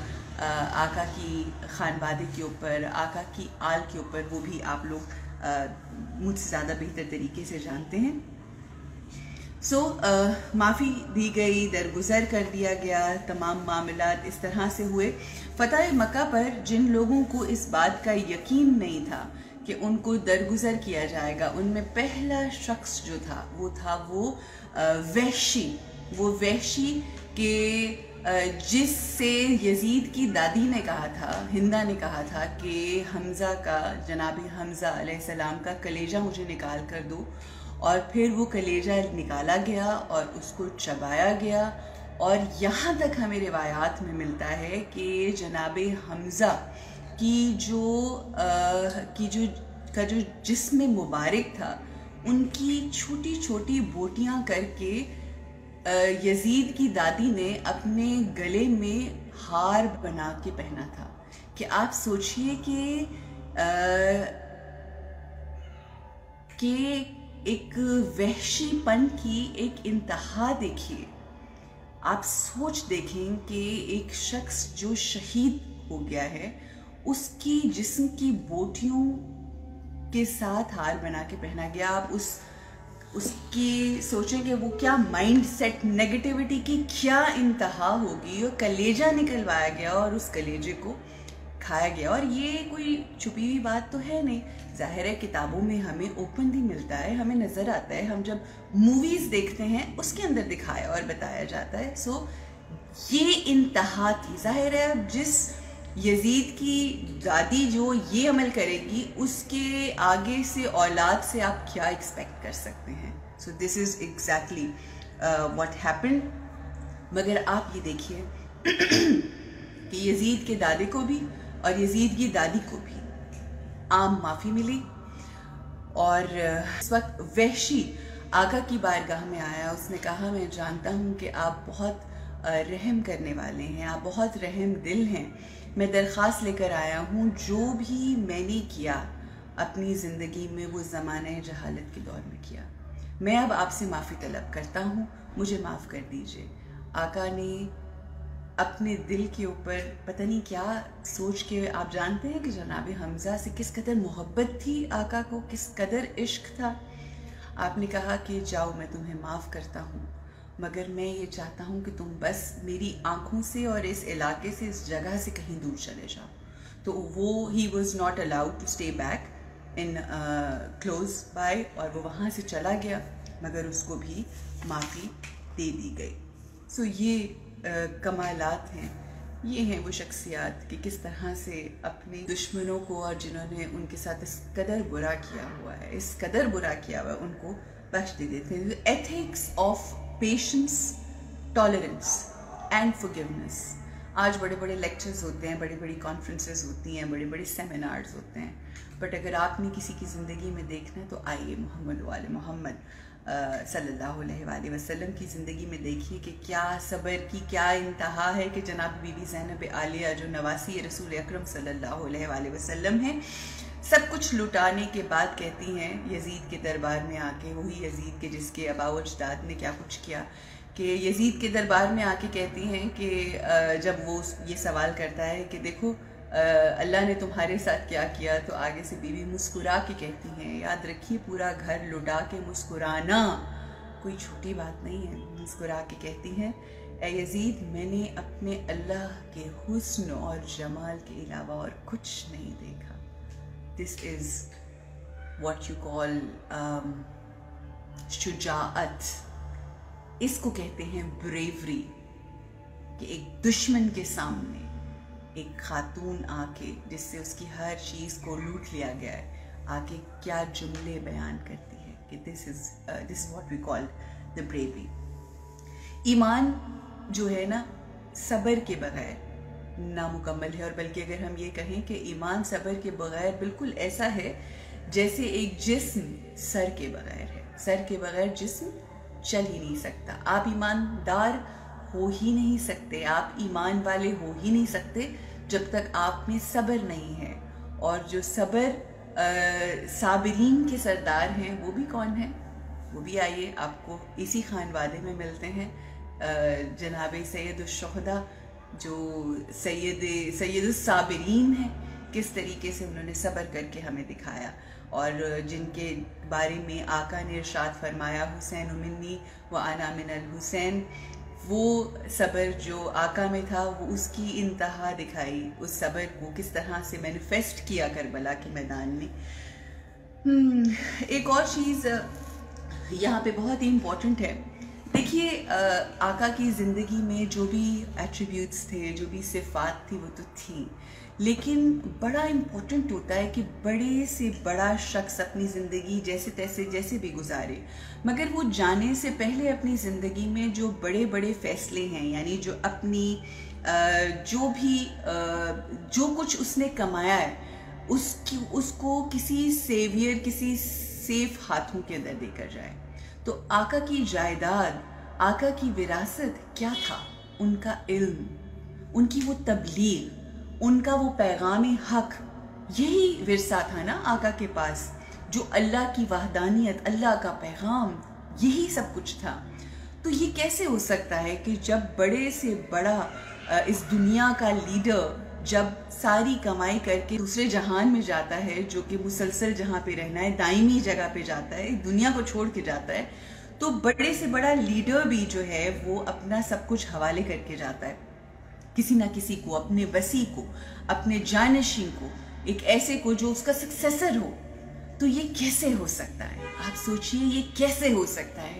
आका की खानवादे के ऊपर, आका की आल के ऊपर, वो भी आप लोग मुझसे ज़्यादा बेहतर तरीके से जानते हैं। सो माफ़ी दी गई, दरगुजर कर दिया गया, तमाम मामलात इस तरह से हुए। फ़तेह मक्का पर जिन लोगों को इस बात का यकीन नहीं था कि उनको दरगुजर किया जाएगा, उनमें पहला शख्स जो था वो वहशी, वो वहशी के जिससे यजीद की दादी ने कहा था, हिंदा ने कहा था कि हमज़ा का, जनाबी हमज़ा अलैहिस्सलाम का कलेजा मुझे निकाल कर दो। और फिर वो कलेजा निकाला गया और उसको चबाया गया। और यहाँ तक हमें रिवायात में मिलता है कि जनाबे हमज़ा का जो जिस्म मुबारक था, उनकी छोटी छोटी बोटियाँ करके यजीद की दादी ने अपने गले में हार बना के पहना था। कि आप सोचिए कि एक वहशीपन की एक इंतहा देखिए। आप सोच देखें कि एक शख्स जो शहीद हो गया है, उसकी जिस्म की बोटियों के साथ हार बना के पहना गया। आप उसकी सोचें कि वो क्या माइंड सेट, नेगेटिविटी की क्या इंतहा होगी। और कलेजा निकलवाया गया और उस कलेजे को खाया गया। और ये कोई छुपी हुई बात तो है नहीं, जाहिर है किताबों में हमें ओपनली मिलता है, हमें नज़र आता है। हम जब मूवीज़ देखते हैं उसके अंदर दिखाया और बताया जाता है। सो ये इंतहा थी। जाहिर है अब जिस यजीद की दादी जो ये अमल करेगी, उसके आगे से औलाद से आप क्या एक्सपेक्ट कर सकते हैं। So this is exactly what happened. मगर आप ये देखिए कि यजीद के दादे को भी और यजीद की दादी को भी आम माफ़ी मिली। और इस वक्त वहशी आका की बारगाह में आया, उसने कहा मैं जानता हूँ कि आप बहुत रहम करने वाले हैं, आप बहुत रहम दिल हैं। मैं दरख्वास्त लेकर आया हूँ, जो भी मैंने किया अपनी ज़िंदगी में वो ज़माने जहालत के दौर में किया, मैं अब आपसे माफ़ी तलब करता हूँ, मुझे माफ़ कर दीजिए। आका ने अपने दिल के ऊपर पता नहीं क्या सोच के, आप जानते हैं कि जनाब हमज़ा से किस कदर मोहब्बत थी आका को, किस कदर इश्क था। आपने कहा कि जाओ मैं तुम्हें माफ़ करता हूँ। मगर मैं ये चाहता हूँ कि तुम बस मेरी आँखों से और इस इलाके से, इस जगह से कहीं दूर चले जाओ। तो वो he was not allowed to stay back in close by, और वो वहाँ से चला गया मगर उसको भी माफ़ी दे दी गई। सो ये कमालात हैं, ये हैं वो शख्सियात कि किस तरह से अपने दुश्मनों को और जिन्होंने उनके साथ इस कदर बुरा किया हुआ है, इस कदर बुरा किया हुआ है, उनको बख्श दे देते हैं। Ethics of patience, tolerance and forgiveness. आज बड़े बड़े लेक्चर्स होते हैं, बड़ी बड़ी कॉन्फ्रेंसेस होती हैं, बड़े बड़े सेमिनार्स होते हैं, बट अगर आपने किसी की ज़िंदगी में देखना है तो आइए मोहम्मद वाले मोहम्मद सल्लल्लाहु अलैहि वसल्लम की ज़िंदगी में देखिए कि क्या सब्र की क्या इंतहा है कि जनाब बीबी ज़ैनब आलिया जो नवासी रसूल अकरम सल्लल्लाहु अलैहि वसल्लम हैं, सब कुछ लुटाने के बाद कहती हैं यजीद के दरबार में आके, वही यजीद के जिसके आबाओ अजदाद ने क्या कुछ किया, कि यजीद के दरबार में आके कहती हैं कि जब वो ये सवाल करता है कि देखो अल्लाह ने तुम्हारे साथ क्या किया, तो आगे से बीवी मुस्कुरा के कहती हैं, याद रखिए पूरा घर लुटा के मुस्कुराना कोई छोटी बात नहीं है। मुस्कुरा के कहती हैं, ए यजीद मैंने अपने अल्लाह के हुस्न और जमाल के अलावा और कुछ नहीं देखा। This is what you call शुजाअत। इसको कहते हैं ब्रेवरी, कि एक दुश्मन के सामने एक खातून आके, जिससे उसकी हर चीज़ को लूट लिया गया है, आके क्या जुमले बयान करती है कि this is what we call the bravery. ईमान जो है ना, सब्र के बगैर नामुकम्मल है, और बल्कि अगर हम ये कहें कि ईमान सब्र के बगैर बिल्कुल ऐसा है जैसे एक जिस्म सर के बगैर है। सर के बगैर जिस्म चल ही नहीं सकता। आप ईमानदार हो ही नहीं सकते, आप ईमान वाले हो ही नहीं सकते जब तक आप में सब्र नहीं है। और जो सब्र साबरीन के सरदार हैं, वो भी कौन है? वो भी आइए आपको इसी खानवादे में मिलते हैं। जनाब सैयद शोहदा जो सैयद साबरीन हैं, किस तरीके से उन्होंने सब्र करके हमें दिखाया, और जिनके बारे में आका ने इरशाद फरमाया, हुसैन मिन्नी व आना मिनल हुसैन। वो सब्र जो आका में था, वो उसकी इंतहा दिखाई, उस सब्र को किस तरह से मैनिफेस्ट किया करबला के मैदान में। एक और चीज़ यहाँ पे बहुत ही इम्पॉर्टेंट है। देखिए आका की ज़िंदगी में जो भी एट्रीब्यूट्स थे, जो भी सिफात थी, वो तो थी, लेकिन बड़ा इम्पॉर्टेंट होता है कि बड़े से बड़ा शख्स अपनी ज़िंदगी जैसे तैसे जैसे भी गुजारे, मगर वो जाने से पहले अपनी ज़िंदगी में जो बड़े बड़े फ़ैसले हैं, यानी जो अपनी जो कुछ उसने कमाया है उसको किसी सेवियर, किसी सेफ हाथों के अंदर देकर जाए। तो आका की जायदाद, आका की विरासत क्या था? उनका इल्म, उनकी वो तबलीग, उनका वो पैगामी हक, यही विरसा था ना आका के पास, जो अल्लाह की वहदानियत, अल्लाह का पैगाम, यही सब कुछ था। तो ये कैसे हो सकता है कि जब बड़े से बड़ा इस दुनिया का लीडर जब सारी कमाई करके दूसरे जहान में जाता है, जो कि मुसलसल जहाँ पे रहना है, दायमी जगह पे जाता है, दुनिया को छोड़ के जाता है, तो बड़े से बड़ा लीडर भी जो है वो अपना सब कुछ हवाले करके जाता है किसी ना किसी को, अपने वसी को, अपने जानशीन को, एक ऐसे को जो उसका सक्सेसर हो। तो ये कैसे हो सकता है? आप सोचिए ये कैसे हो सकता है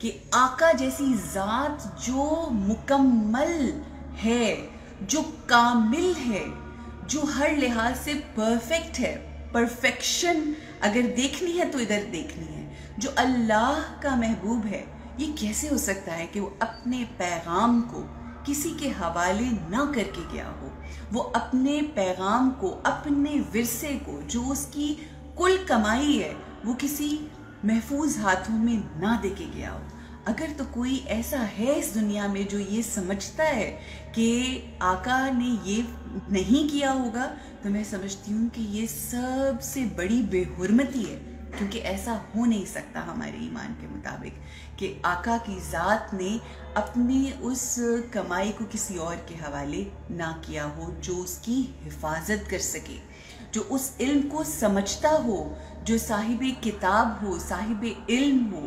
कि आका जैसी ज़ात जो मुकम्मल है, जो कामिल है, जो हर लिहाज से परफेक्ट है, परफेक्शन अगर देखनी है तो इधर देखनी है, जो अल्लाह का महबूब है, ये कैसे हो सकता है कि वो अपने पैगाम को किसी के हवाले ना करके गया हो? वो अपने पैगाम को, अपने विरसे को, जो उसकी कुल कमाई है, वो किसी महफूज हाथों में ना देके गया हो। अगर तो कोई ऐसा है इस दुनिया में जो ये समझता है कि आका ने ये नहीं किया होगा, तो मैं समझती हूँ कि ये सबसे बड़ी बेहुरमती है, क्योंकि ऐसा हो नहीं सकता हमारे ईमान के मुताबिक कि आका की ज़ात ने अपनी उस कमाई को किसी और के हवाले ना किया हो जो उसकी हिफाजत कर सके, जो उस इल्म को समझता हो, जो साहिब किताब हो, साहिब इल्म हो,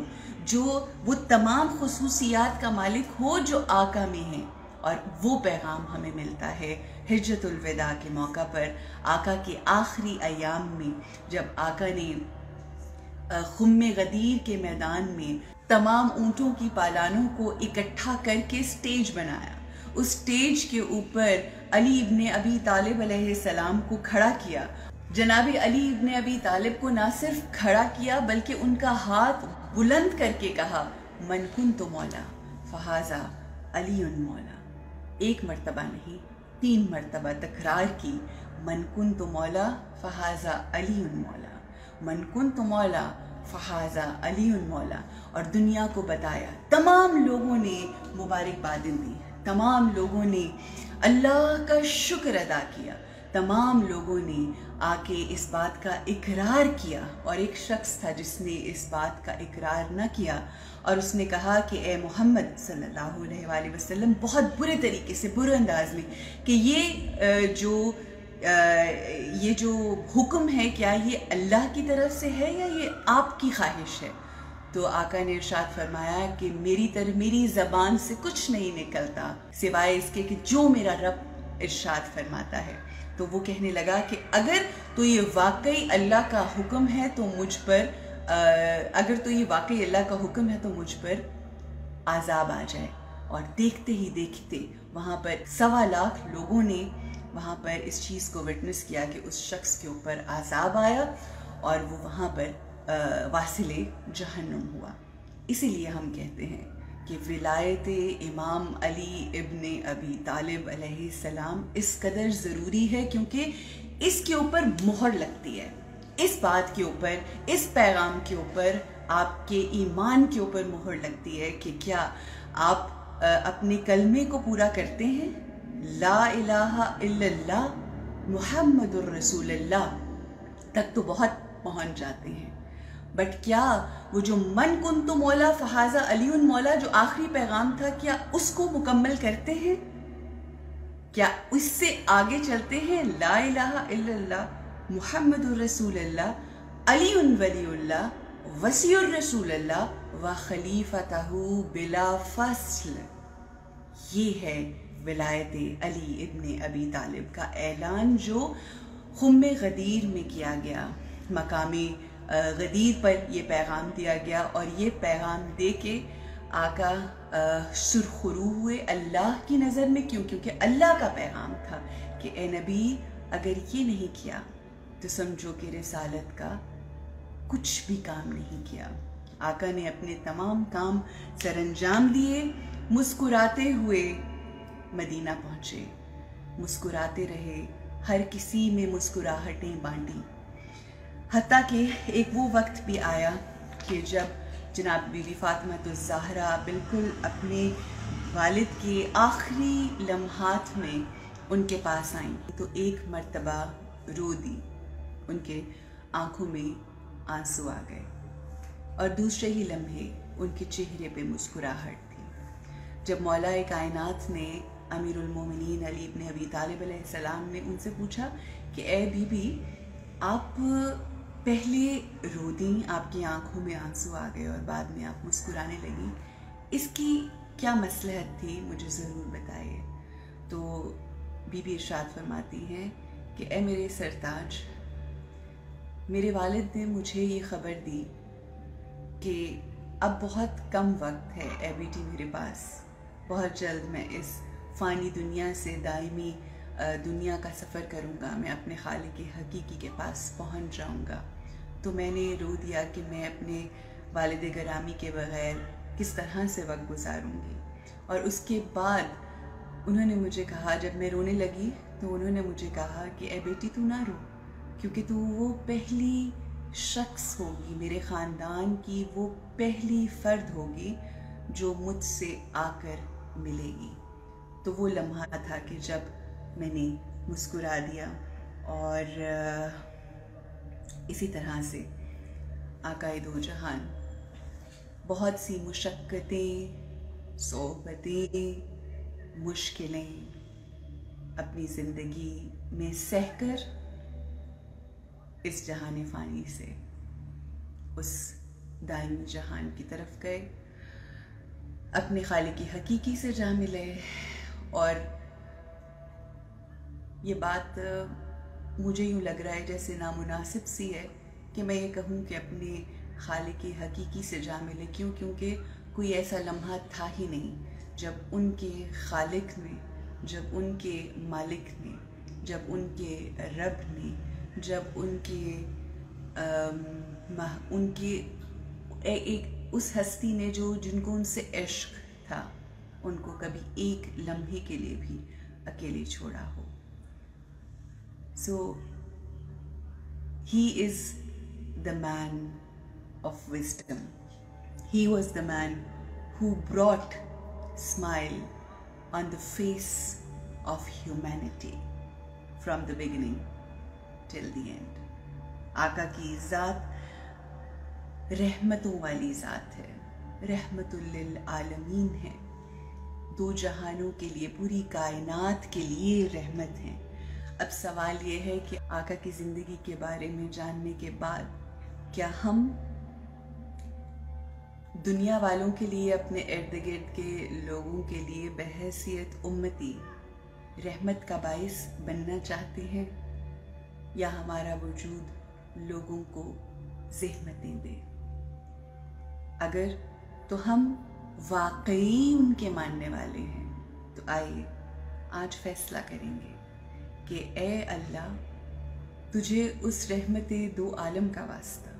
जो वो तमाम खुसूसियात का मालिक हो जो आका में हैं। और वो पैगाम हमें मिलता है हिज्जतुल विदा के मौका पर, आका के आखिरी अयाम में, जब आका ने खुम्मे गदीर के मैदान में तमाम ऊँटों की पालानों को इकट्ठा करके स्टेज बनाया। उस स्टेज के ऊपर अली इब्ने अबी तालिब अलैहिस्सलाम को खड़ा किया। जनाब अली इब्ने अबी तालिब को ना सिर्फ खड़ा किया बल्कि उनका हाथ बुलंद करके कहा, मन कुन तो मौला फहाजा अली उन मौला। एक मरतबा नहीं, 3 मरतबा तकरार की, मन कुन तो मौला फहाजा अली उन मौला, मन कुन तो मौला फहाजा अली उन मौला। और दुनिया को बताया, तमाम लोगों ने मुबारकबादें दी, तमाम लोगों ने अल्लाह का शुक्र अदा किया, तमाम लोगों ने आके इस बात का इकरार किया। और एक शख्स था जिसने इस बात का इकरार न किया और उसने कहा कि ए मोहम्मद सल्लल्लाहु अलैहि वसल्लम, बहुत बुरे तरीके से, बुरे अंदाज में, कि ये जो हुक्म है क्या ये अल्लाह की तरफ से है या ये आपकी ख्वाहिश है? तो आका ने इरशाद फरमाया कि मेरी ज़बान से कुछ नहीं निकलता सिवाय इसके कि जो मेरा रब इरशाद फरमाता है। तो वो कहने लगा कि अगर तो ये वाकई अल्लाह का हुक्म है तो मुझ पर आज़ाब आ जाए। और देखते ही देखते वहाँ पर 1.25 लाख लोगों ने वहाँ पर इस चीज़ को विटनेस किया कि उस शख्स के ऊपर आज़ाब आया और वो वहाँ पर वासिले जहन्नुम हुआ। इसीलिए हम कहते हैं कि विलायत इमाम अली इब्ने अबी तालिब अलैहिस्सलाम इस कदर ज़रूरी है क्योंकि इसके ऊपर मोहर लगती है, इस बात के ऊपर, इस पैगाम के ऊपर, आपके ईमान के ऊपर मोहर लगती है कि क्या आप अपने कलमे को पूरा करते हैं, ला इलाहा इल्लल्लाह मुहम्मदुर रसूलुल्लाह तक तो बहुत पहुँच जाते हैं, बट क्या वो जो मन कुन तो मौला फहाजा अली उन मौला जो आखिरी पैगाम था, क्या उसको मुकम्मल करते हैं? क्या उससे आगे चलते हैं ला इलाहा इल्लल्लाह मुहम्मदुर रसूलुल्लाह अली उन वलीउल्लाह वसीउर रसूलुल्लाह व खलीफतहु बिला फसल? ये है विलायत अली इब्ने अबी तालिब का ऐलान जो खुम्मे गदीर में किया गया। मकामी गदीर पर यह पैगाम दिया गया और ये पैगाम दे के आका सुरखरू हुए अल्लाह की नज़र में, क्योंकि अल्लाह का पैगाम था कि ए नबी, अगर ये नहीं किया तो समझो कि रिसालत का कुछ भी काम नहीं किया। आका ने अपने तमाम काम सरअंजाम दिए, मुस्कुराते हुए मदीना पहुँचे, मुस्कुराते रहे, हर किसी में मुस्कुराहटें बाँटी। हत्ता कि एक वो वक्त भी आया कि जब जनाब बीवी फातिमा-तुज़्ज़हरा बिल्कुल अपने वालिद के आखिरी लम्हात में उनके पास आईं तो एक मर्तबा रो दी, उनके आँखों में आंसू आ गए और दूसरे ही लम्हे उनके चेहरे पे मुस्कुराहट थी। जब मौलाए कायनात ने अमीरुल मोमिनीन अली इब्ने अबी तालिब अलैहिस्सलाम ने उनसे पूछा कि ए बीबी, आप पहले रो दी, आपकी आंखों में आंसू आ गए और बाद में आप मुस्कुराने लगी, इसकी क्या मसलहत थी, मुझे ज़रूर बताइए। तो बीबी इरशाद फरमाती हैं कि ए मेरे सरताज, मेरे वालिद ने मुझे ये ख़बर दी कि अब बहुत कम वक्त है ए बेटी मेरे पास, बहुत जल्द मैं इस फ़ानी दुनिया से दायमी दुनिया का सफ़र करूँगा, मैं अपने खालिक हकीकी के पास पहुँच जाऊँगा। तो मैंने रो दिया कि मैं अपने वालिद गरामी के बग़ैर किस तरह से वक्त गुजारूँगी। और उसके बाद उन्होंने मुझे कहा, जब मैं रोने लगी तो उन्होंने मुझे कहा कि ए बेटी तू ना रो, क्योंकि तू वो पहली शख्स होगी, मेरे ख़ानदान की वो पहली फ़र्द होगी जो मुझसे आकर मिलेगी। तो वो लम्हा था कि जब मैंने मुस्कुरा दिया। और इसी तरह से आकाए दो जहान बहुत सी मुशक्क़तें, सोहबतें, मुश्किलें अपनी ज़िंदगी में सहकर इस जहान फ़ानी से उस दायम जहान की तरफ गए, अपने खालिक की हकीकी से जा मिले। और ये बात मुझे यूँ लग रहा है जैसे नामुनासिब सी है कि मैं ये कहूँ कि अपने खालिक की हकीकी से जा मिले, क्यों? क्योंकि कोई ऐसा लम्हा था ही नहीं जब उनके खालिक ने, जब उनके मालिक ने, जब उनके रब ने, जब उनके उस हस्ती ने जिनको उनसे इश्क था, उनको कभी एक लम्हे के लिए भी अकेले छोड़ा हो। So he is the man of wisdom, he was the man who brought smile on the face of humanity from the beginning till the end. आका की ज़ात रहमतों वाली ज़ात है, रहमतुल्लिल आलमीन है, दो जहानों के लिए, पूरी कायनात के लिए रहमत है। अब सवाल ये है कि आका की ज़िंदगी के बारे में जानने के बाद क्या हम दुनिया वालों के लिए, अपने इर्द गिर्द के लोगों के लिए बहैसियत उम्मती रहमत का बायस बनना चाहते हैं, या हमारा वजूद लोगों को ज़हमतें दे? अगर तो हम वाकई उनके मानने वाले हैं, तो आइए आज फैसला करेंगे कि ए अल्लाह, तुझे उस रहमत दो आलम का वास्ता,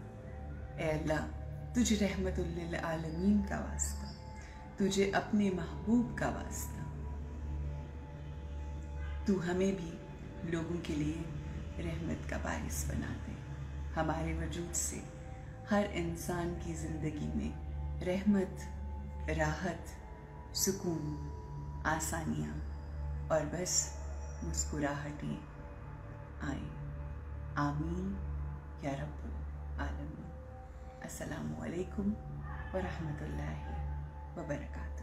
ए अल्लाह तुझे रहमतुल्लिल आलमीन का वास्ता, तुझे अपने महबूब का वास्ता, तू हमें भी लोगों के लिए रहमत का बायस बना दे। हमारे वजूद से हर इंसान की ज़िंदगी में रहमत, राहत, सुकून, आसानियाँ और बस मुस्कुराहटें आए। आमीन या रब्बुल आलमीन। अस्सलामु अलैकुम व रहमतुल्लाहि व बरकातहू।